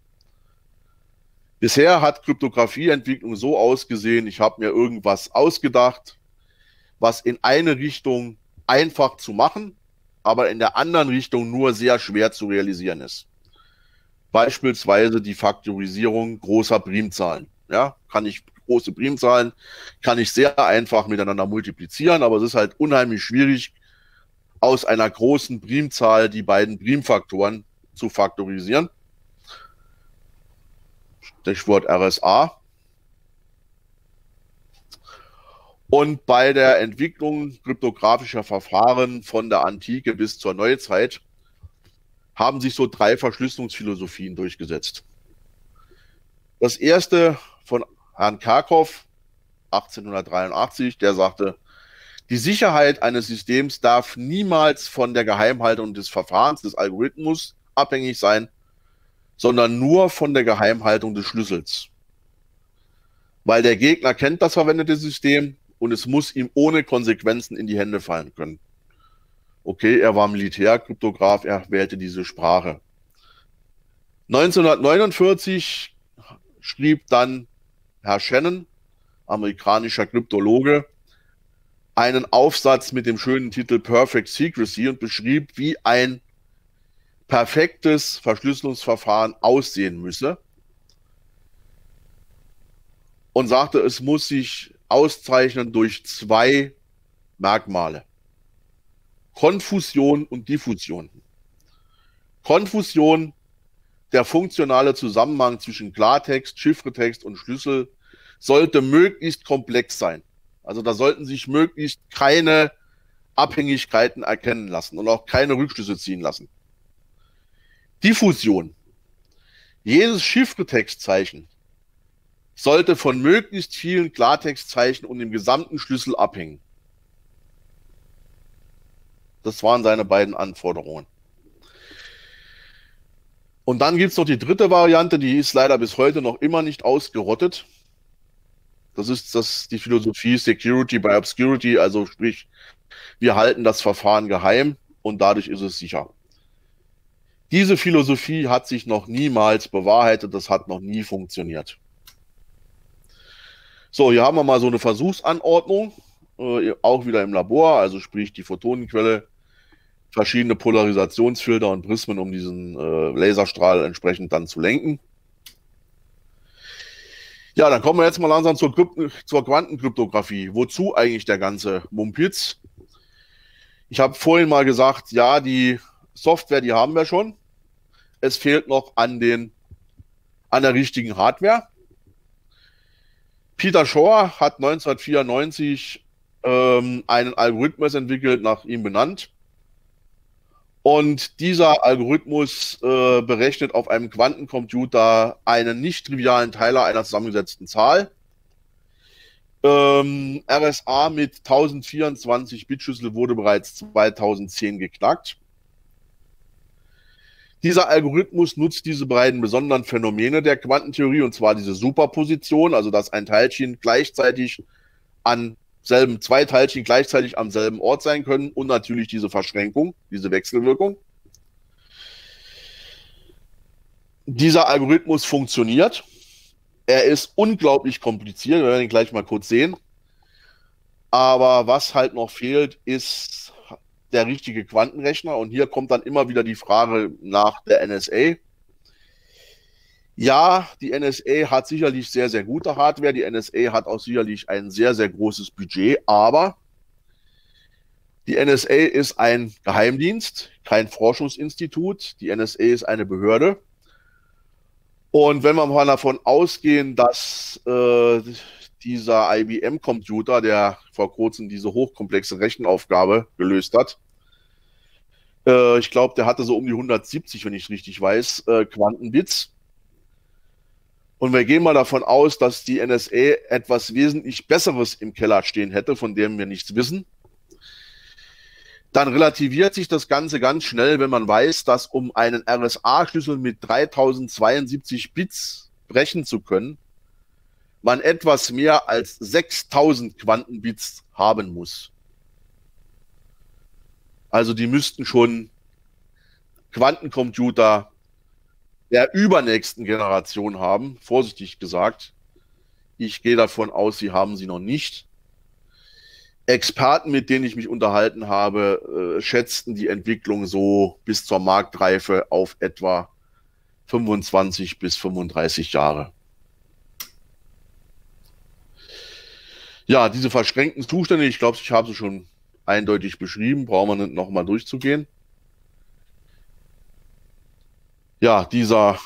Bisher hat Kryptographieentwicklung so ausgesehen, ich habe mir irgendwas ausgedacht, was in eine Richtung einfach zu machen, aber in der anderen Richtung nur sehr schwer zu realisieren ist. Beispielsweise die Faktorisierung großer Primzahlen. Ja, kann ich große Primzahlen, kann ich sehr einfach miteinander multiplizieren, aber es ist halt unheimlich schwierig, aus einer großen Primzahl die beiden Primfaktoren zu faktorisieren. Stichwort R S A. Und bei der Entwicklung kryptografischer Verfahren von der Antike bis zur Neuzeit haben sich so drei Verschlüsselungsphilosophien durchgesetzt. Das erste von Herrn Kerckhoffs, achtzehnhundertdreiundachtzig, der sagte, Die Sicherheit eines Systems darf niemals von der Geheimhaltung des Verfahrens, des Algorithmus abhängig sein, sondern nur von der Geheimhaltung des Schlüssels. Weil der Gegner kennt das verwendete System und es muss ihm ohne Konsequenzen in die Hände fallen können. Okay, er war Militärkryptograf, er wählte diese Sprache. neunzehnhundertneunundvierzig schrieb dann Herr Shannon, amerikanischer Kryptologe, einen Aufsatz mit dem schönen Titel Perfect Secrecy und beschrieb, wie ein perfektes Verschlüsselungsverfahren aussehen müsse und sagte, es muss sich auszeichnen durch zwei Merkmale: Konfusion und Diffusion. Konfusion, der funktionale Zusammenhang zwischen Klartext, Chiffretext und Schlüssel, sollte möglichst komplex sein. Also da sollten sich möglichst keine Abhängigkeiten erkennen lassen und auch keine Rückschlüsse ziehen lassen. Diffusion. Jedes Chiffretextzeichen sollte von möglichst vielen Klartextzeichen und dem gesamten Schlüssel abhängen. Das waren seine beiden Anforderungen. Und dann gibt es noch die dritte Variante, die ist leider bis heute noch immer nicht ausgerottet. Das ist das, die Philosophie Security by Obscurity, also sprich, wir halten das Verfahren geheim und dadurch ist es sicher. Diese Philosophie hat sich noch niemals bewahrheitet, das hat noch nie funktioniert. So, hier haben wir mal so eine Versuchsanordnung, äh, auch wieder im Labor, also sprich die Photonenquelle, verschiedene Polarisationsfilter und Prismen, um diesen äh, Laserstrahl entsprechend dann zu lenken. Ja, dann kommen wir jetzt mal langsam zur, zur Quantenkryptographie. Wozu eigentlich der ganze Mumpitz? Ich habe vorhin mal gesagt, ja, die Software, die haben wir schon. Es fehlt noch an, den, an der richtigen Hardware. Peter Schor hat neunzehnhundertvierundneunzig ähm, einen Algorithmus entwickelt, nach ihm benannt. Und dieser Algorithmus äh, berechnet auf einem Quantencomputer einen nicht trivialen Teiler einer zusammengesetzten Zahl. Ähm, R S A mit tausendvierundzwanzig Bit Schlüssel wurde bereits zweitausendzehn geknackt. Dieser Algorithmus nutzt diese beiden besonderen Phänomene der Quantentheorie, und zwar diese Superposition, also dass ein Teilchen gleichzeitig an selben, zwei Teilchen gleichzeitig am selben Ort sein können, und natürlich diese Verschränkung, diese Wechselwirkung. Dieser Algorithmus funktioniert. Er ist unglaublich kompliziert, wir werden ihn gleich mal kurz sehen. Aber was halt noch fehlt, ist der richtige Quantenrechner, und hier kommt dann immer wieder die Frage nach der N S A. Ja, die N S A hat sicherlich sehr, sehr gute Hardware, die N S A hat auch sicherlich ein sehr, sehr großes Budget, aber die N S A ist ein Geheimdienst, kein Forschungsinstitut, die N S A ist eine Behörde, und wenn wir mal davon ausgehen, dass äh, dieser I B M-Computer, der vor kurzem diese hochkomplexe Rechenaufgabe gelöst hat. Äh, ich glaube, der hatte so um die hundertsiebzig, wenn ich richtig weiß, äh, Quantenbits. Und wir gehen mal davon aus, dass die N S A etwas wesentlich Besseres im Keller stehen hätte, von dem wir nichts wissen. Dann relativiert sich das Ganze ganz schnell, wenn man weiß, dass um einen R S A-Schlüssel mit dreitausendzweiundsiebzig Bits brechen zu können, man etwas mehr als sechstausend Quantenbits haben muss. Also die müssten schon Quantencomputer der übernächsten Generation haben, vorsichtig gesagt. Ich gehe davon aus, sie haben sie noch nicht. Experten, mit denen ich mich unterhalten habe, äh, schätzten die Entwicklung so bis zur Marktreife auf etwa fünfundzwanzig bis fünfunddreißig Jahre. Ja, diese verschränkten Zustände, ich glaube, ich habe sie schon eindeutig beschrieben, brauchen wir nicht nochmal durchzugehen. Ja, dieser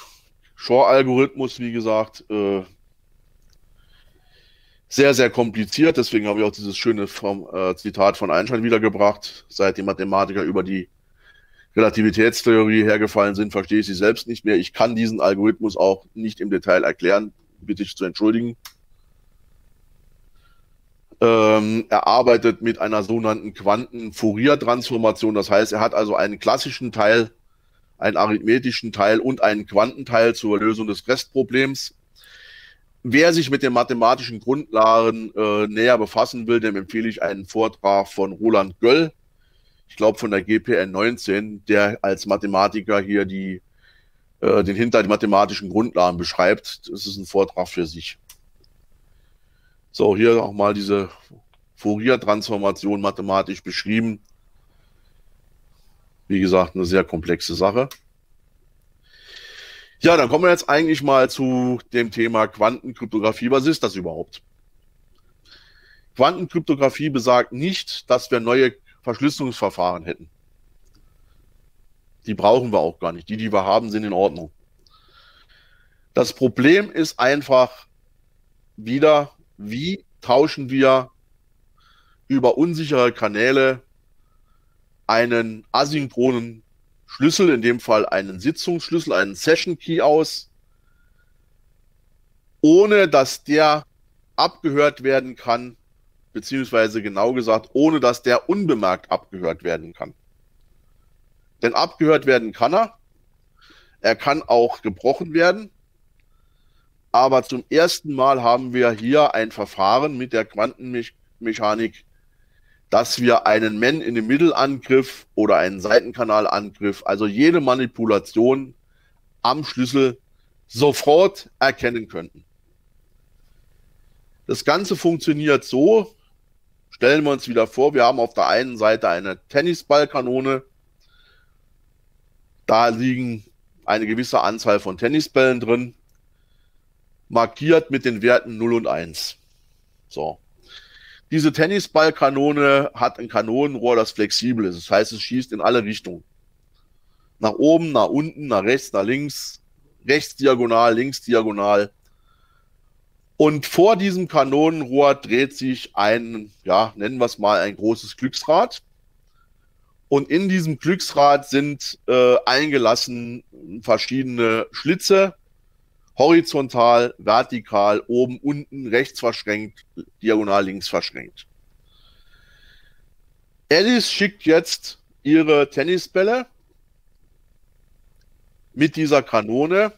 Shor-Algorithmus, wie gesagt, äh, sehr, sehr kompliziert, deswegen habe ich auch dieses schöne vom, äh, Zitat von Einstein wiedergebracht: Seit die Mathematiker über die Relativitätstheorie hergefallen sind, verstehe ich sie selbst nicht mehr. Ich kann diesen Algorithmus auch nicht im Detail erklären, bitte ich zu entschuldigen. Ähm, er arbeitet mit einer sogenannten Quanten-Fourier-Transformation. Das heißt, er hat also einen klassischen Teil, einen arithmetischen Teil und einen Quantenteil zur Lösung des Restproblems. Wer sich mit den mathematischen Grundlagen äh, näher befassen will, dem empfehle ich einen Vortrag von Roland Göll, ich glaube von der G P N neunzehn, der als Mathematiker hier die, äh, den Hintergrund der mathematischen Grundlagen beschreibt. Das ist ein Vortrag für sich. So, hier nochmal diese Fourier-Transformation mathematisch beschrieben. Wie gesagt, eine sehr komplexe Sache. Ja, dann kommen wir jetzt eigentlich mal zu dem Thema Quantenkryptographie. Was ist das überhaupt? Quantenkryptographie besagt nicht, dass wir neue Verschlüsselungsverfahren hätten. Die brauchen wir auch gar nicht. Die, die wir haben, sind in Ordnung. Das Problem ist einfach wieder, wie tauschen wir über unsichere Kanäle einen asynchronen Schlüssel, in dem Fall einen Sitzungsschlüssel, einen Session Key aus, ohne dass der abgehört werden kann, beziehungsweise genau gesagt, ohne dass der unbemerkt abgehört werden kann. Denn abgehört werden kann er, er kann auch gebrochen werden. Aber zum ersten Mal haben wir hier ein Verfahren mit der Quantenmechanik, dass wir einen Man-in-the-Middle-Angriff oder einen Seitenkanalangriff, also jede Manipulation am Schlüssel sofort erkennen könnten. Das Ganze funktioniert so, stellen wir uns wieder vor, wir haben auf der einen Seite eine Tennisballkanone, da liegen eine gewisse Anzahl von Tennisbällen drin, markiert mit den Werten null und eins. So. Diese Tennisballkanone hat ein Kanonenrohr, das flexibel ist. Das heißt, es schießt in alle Richtungen. Nach oben, nach unten, nach rechts, nach links, rechtsdiagonal, linksdiagonal. Und vor diesem Kanonenrohr dreht sich ein, ja, nennen wir es mal ein großes Glücksrad. Und in diesem Glücksrad sind äh, eingelassen verschiedene Schlitze. Horizontal, vertikal, oben, unten, rechts verschränkt, diagonal, links verschränkt. Alice schickt jetzt ihre Tennisbälle mit dieser Kanone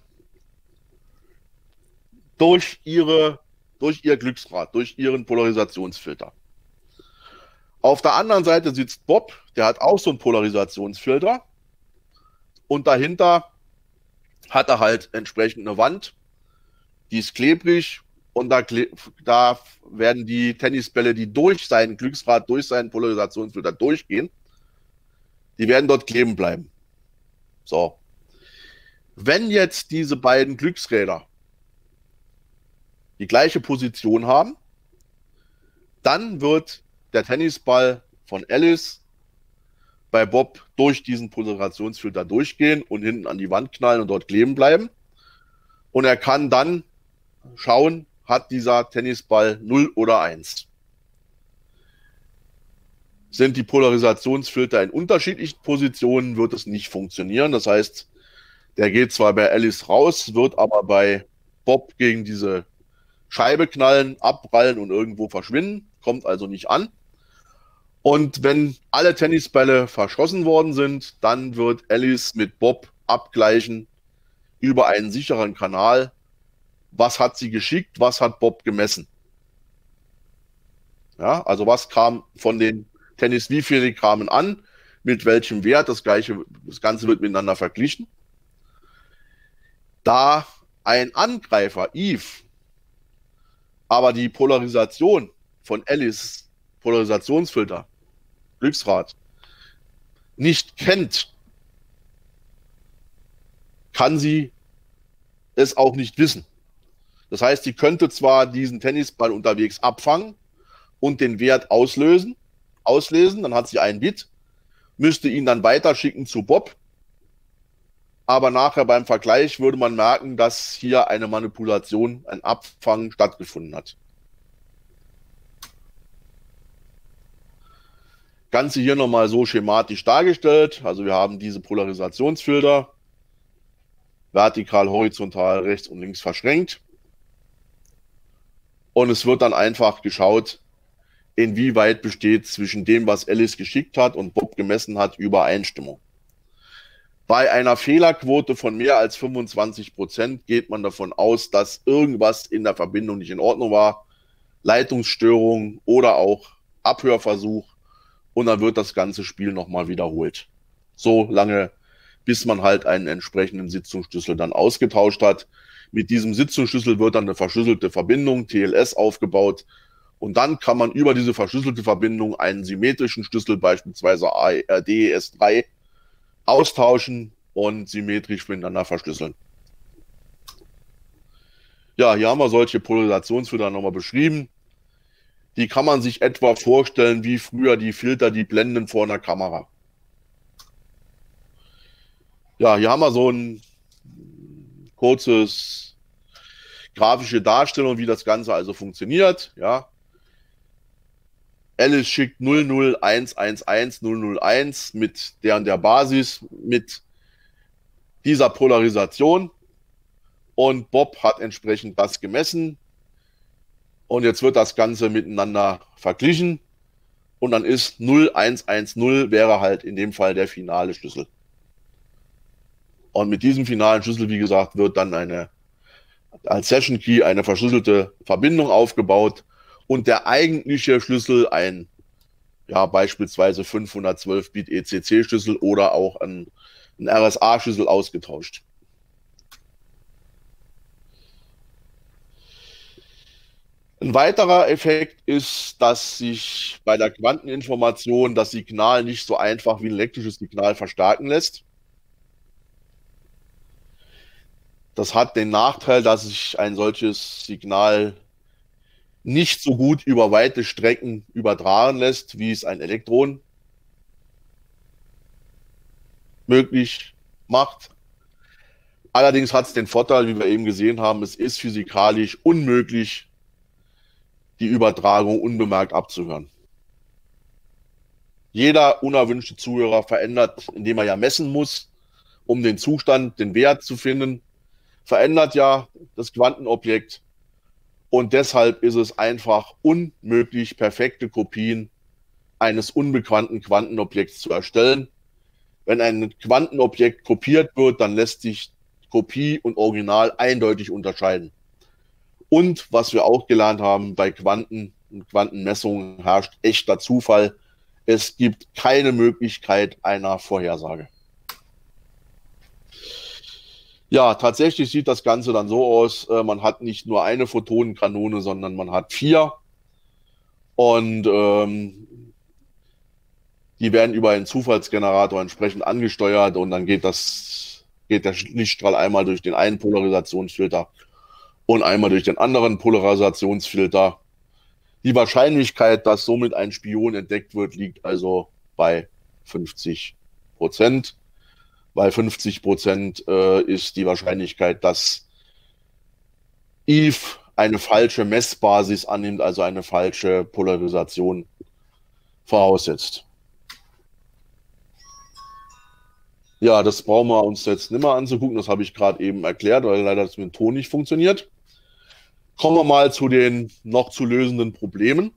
durch ihre, durch ihr Glücksrad, durch ihren Polarisationsfilter. Auf der anderen Seite sitzt Bob, der hat auch so einen Polarisationsfilter. Und dahinter hat er halt entsprechend eine Wand, die ist klebrig und da, kle da werden die Tennisbälle, die durch sein Glücksrad, durch seinen Polarisationsfilter durchgehen, die werden dort kleben bleiben. So. Wenn jetzt diese beiden Glücksräder die gleiche Position haben, dann wird der Tennisball von Alice bei Bob durch diesen Polarisationsfilter durchgehen und hinten an die Wand knallen und dort kleben bleiben. Und er kann dann schauen, hat dieser Tennisball null oder eins. Sind die Polarisationsfilter in unterschiedlichen Positionen, wird es nicht funktionieren. Das heißt, der geht zwar bei Alice raus, wird aber bei Bob gegen diese Scheibe knallen, abprallen und irgendwo verschwinden, kommt also nicht an. Und wenn alle Tennisbälle verschossen worden sind, dann wird Alice mit Bob abgleichen über einen sicheren Kanal. Was hat sie geschickt? Was hat Bob gemessen? Ja, also was kam von den Tennis, wie viele kamen an? Mit welchem Wert? Das gleiche, das Ganze wird miteinander verglichen. Da ein Angreifer, Eve, aber die Polarisation von Alice, Polarisationsfilter, Glücksrad, nicht kennt, kann sie es auch nicht wissen. Das heißt, sie könnte zwar diesen Tennisball unterwegs abfangen und den Wert auslösen, auslesen, dann hat sie einen Bit, müsste ihn dann weiterschicken zu Bob, aber nachher beim Vergleich würde man merken, dass hier eine Manipulation, ein Abfangen stattgefunden hat. Ganze hier nochmal so schematisch dargestellt. Also wir haben diese Polarisationsfilter, vertikal, horizontal, rechts und links verschränkt. Und es wird dann einfach geschaut, inwieweit besteht zwischen dem, was Alice geschickt hat und Bob gemessen hat, Übereinstimmung. Bei einer Fehlerquote von mehr als fünfundzwanzig Prozent geht man davon aus, dass irgendwas in der Verbindung nicht in Ordnung war, Leitungsstörung oder auch Abhörversuch, und dann wird das ganze Spiel nochmal wiederholt. So lange, bis man halt einen entsprechenden Sitzungsschlüssel dann ausgetauscht hat. Mit diesem Sitzungsschlüssel wird dann eine verschlüsselte Verbindung, T L S, aufgebaut. Und dann kann man über diese verschlüsselte Verbindung einen symmetrischen Schlüssel, beispielsweise D E S drei, austauschen und symmetrisch miteinander verschlüsseln. Ja, hier haben wir solche Polarisationsfilter nochmal beschrieben. Die kann man sich etwa vorstellen wie früher die Filter, die blenden vor einer Kamera. Ja, hier haben wir so ein kurzes grafische Darstellung, wie das Ganze also funktioniert. Ja. Alice schickt null null eins eins eins null null eins mit der und der Basis, mit dieser Polarisation, und Bob hat entsprechend das gemessen. Und jetzt wird das Ganze miteinander verglichen und dann ist null eins eins null wäre halt in dem Fall der finale Schlüssel. Und mit diesem finalen Schlüssel, wie gesagt, wird dann eine als Session Key eine verschlüsselte Verbindung aufgebaut und der eigentliche Schlüssel ein, ja, beispielsweise fünfhundertzwölf Bit E C C-Schlüssel oder auch ein, ein R S A-Schlüssel ausgetauscht. Ein weiterer Effekt ist, dass sich bei der Quanteninformation das Signal nicht so einfach wie ein elektrisches Signal verstärken lässt. Das hat den Nachteil, dass sich ein solches Signal nicht so gut über weite Strecken übertragen lässt, wie es ein Elektron möglich macht. Allerdings hat es den Vorteil, wie wir eben gesehen haben, es ist physikalisch unmöglich, die Übertragung unbemerkt abzuhören. Jeder unerwünschte Zuhörer verändert, indem er ja messen muss, um den Zustand, den Wert zu finden, verändert ja das Quantenobjekt, und deshalb ist es einfach unmöglich, perfekte Kopien eines unbekannten Quantenobjekts zu erstellen. Wenn ein Quantenobjekt kopiert wird, dann lässt sich Kopie und Original eindeutig unterscheiden. Und was wir auch gelernt haben, bei Quanten und Quantenmessungen herrscht echter Zufall. Es gibt keine Möglichkeit einer Vorhersage. Ja, tatsächlich sieht das Ganze dann so aus, man hat nicht nur eine Photonenkanone, sondern man hat vier. Und ähm, die werden über einen Zufallsgenerator entsprechend angesteuert und dann geht, das, geht der Lichtstrahl einmal durch den einen Polarisationsfilter und einmal durch den anderen Polarisationsfilter. Die Wahrscheinlichkeit, dass somit ein Spion entdeckt wird, liegt also bei fünfzig Prozent. Bei fünfzig Prozent äh, ist die Wahrscheinlichkeit, dass Eve eine falsche Messbasis annimmt, also eine falsche Polarisation voraussetzt. Ja, das brauchen wir uns jetzt nicht mehr anzugucken, das habe ich gerade eben erklärt, weil leider das mit dem Ton nicht funktioniert. Kommen wir mal zu den noch zu lösenden Problemen.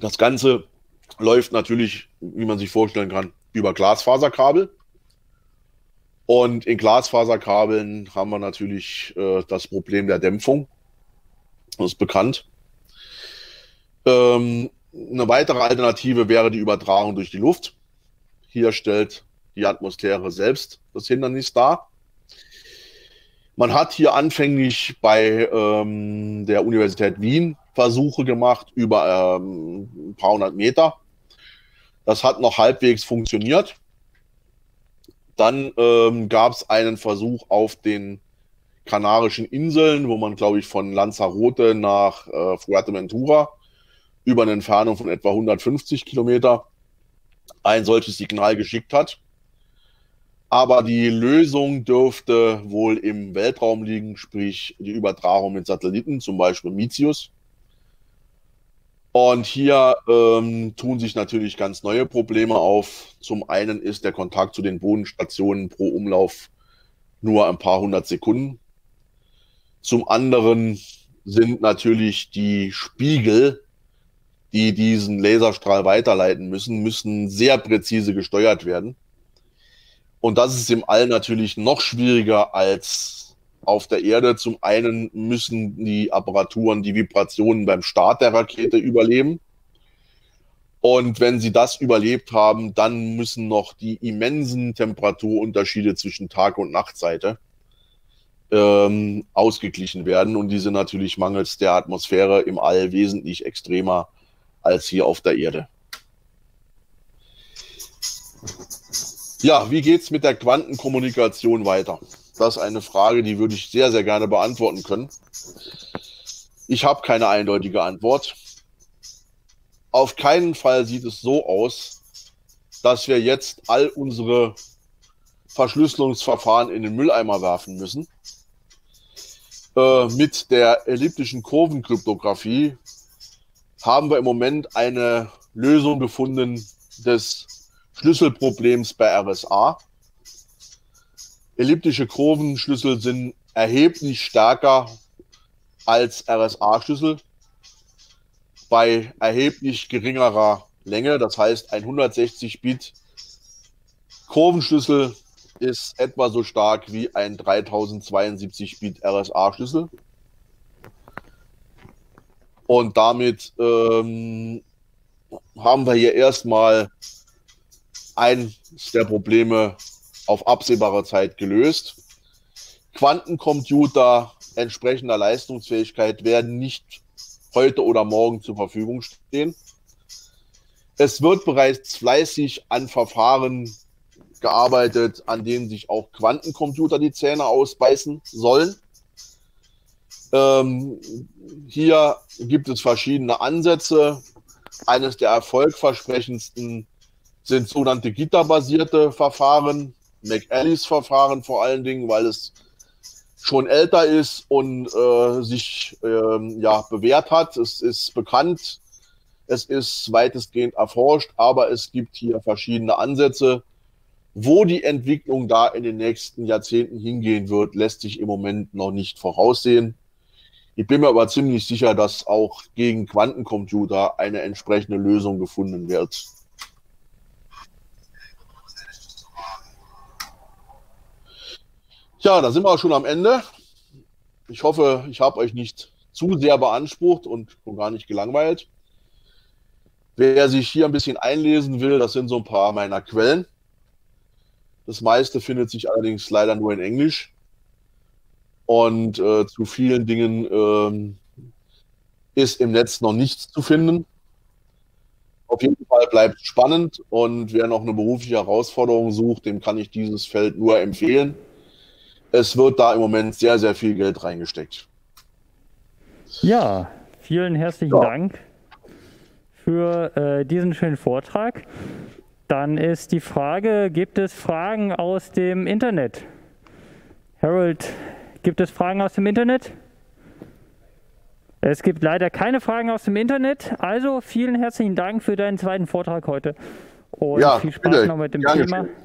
Das Ganze läuft natürlich, wie man sich vorstellen kann, über Glasfaserkabel. Und in Glasfaserkabeln haben wir natürlich äh, das Problem der Dämpfung. Das ist bekannt. Ähm, eine weitere Alternative wäre die Übertragung durch die Luft. Hier stellt die Atmosphäre selbst das Hindernis dar. Man hat hier anfänglich bei ähm, der Universität Wien Versuche gemacht über ähm, ein paar hundert Meter. Das hat noch halbwegs funktioniert. Dann ähm, gab es einen Versuch auf den Kanarischen Inseln, wo man, glaube ich, von Lanzarote nach äh, Fuerteventura über eine Entfernung von etwa hundertfünfzig Kilometer ein solches Signal geschickt hat. Aber die Lösung dürfte wohl im Weltraum liegen, sprich die Übertragung mit Satelliten, zum Beispiel Mizius. Und hier ähm, tun sich natürlich ganz neue Probleme auf. Zum einen ist der Kontakt zu den Bodenstationen pro Umlauf nur ein paar hundert Sekunden. Zum anderen sind natürlich die Spiegel, die diesen Laserstrahl weiterleiten müssen, müssen sehr präzise gesteuert werden. Und das ist im All natürlich noch schwieriger als auf der Erde. Zum einen müssen die Apparaturen die Vibrationen beim Start der Rakete überleben. Und wenn sie das überlebt haben, dann müssen noch die immensen Temperaturunterschiede zwischen Tag- und Nachtseite ähm, ausgeglichen werden. Und die sind natürlich mangels der Atmosphäre im All wesentlich extremer als hier auf der Erde. Ja, wie geht es mit der Quantenkommunikation weiter? Das ist eine Frage, die würde ich sehr, sehr gerne beantworten können. Ich habe keine eindeutige Antwort. Auf keinen Fall sieht es so aus, dass wir jetzt all unsere Verschlüsselungsverfahren in den Mülleimer werfen müssen. Äh, mit der elliptischen Kurvenkryptographie haben wir im Moment eine Lösung gefunden des Schlüsselproblems bei R S A. Elliptische Kurvenschlüssel sind erheblich stärker als R S A-Schlüssel. Bei erheblich geringerer Länge, das heißt ein hundertsechzig Bit Kurvenschlüssel ist etwa so stark wie ein dreitausendzweiundsiebzig Bit R S A-Schlüssel und damit ähm, haben wir hier erstmal eines der Probleme auf absehbare Zeit gelöst. Quantencomputer entsprechender Leistungsfähigkeit werden nicht heute oder morgen zur Verfügung stehen. Es wird bereits fleißig an Verfahren gearbeitet, an denen sich auch Quantencomputer die Zähne ausbeißen sollen. Ähm, hier gibt es verschiedene Ansätze. Eines der erfolgversprechendsten sind sogenannte gitterbasierte Verfahren, McAllis-Verfahren vor allen Dingen, weil es schon älter ist und äh, sich ähm, ja, bewährt hat. Es ist bekannt, es ist weitestgehend erforscht, aber es gibt hier verschiedene Ansätze. Wo die Entwicklung da in den nächsten Jahrzehnten hingehen wird, lässt sich im Moment noch nicht voraussehen. Ich bin mir aber ziemlich sicher, dass auch gegen Quantencomputer eine entsprechende Lösung gefunden wird. Ja, da sind wir auch schon am Ende. Ich hoffe, ich habe euch nicht zu sehr beansprucht und gar nicht gelangweilt. Wer sich hier ein bisschen einlesen will, das sind so ein paar meiner Quellen. Das meiste findet sich allerdings leider nur in Englisch. Und äh, zu vielen Dingen äh, ist im Netz noch nichts zu finden. Auf jeden Fall bleibt es spannend und wer noch eine berufliche Herausforderung sucht, dem kann ich dieses Feld nur empfehlen. Es wird da im Moment sehr, sehr viel Geld reingesteckt. Ja, vielen herzlichen ja. Dank für äh, diesen schönen Vortrag. Dann ist die Frage, gibt es Fragen aus dem Internet? Harold, gibt es Fragen aus dem Internet? Es gibt leider keine Fragen aus dem Internet. Also vielen herzlichen Dank für deinen zweiten Vortrag heute. Und ja, viel Spaß bitte. noch mit dem Gerne Thema. Schön.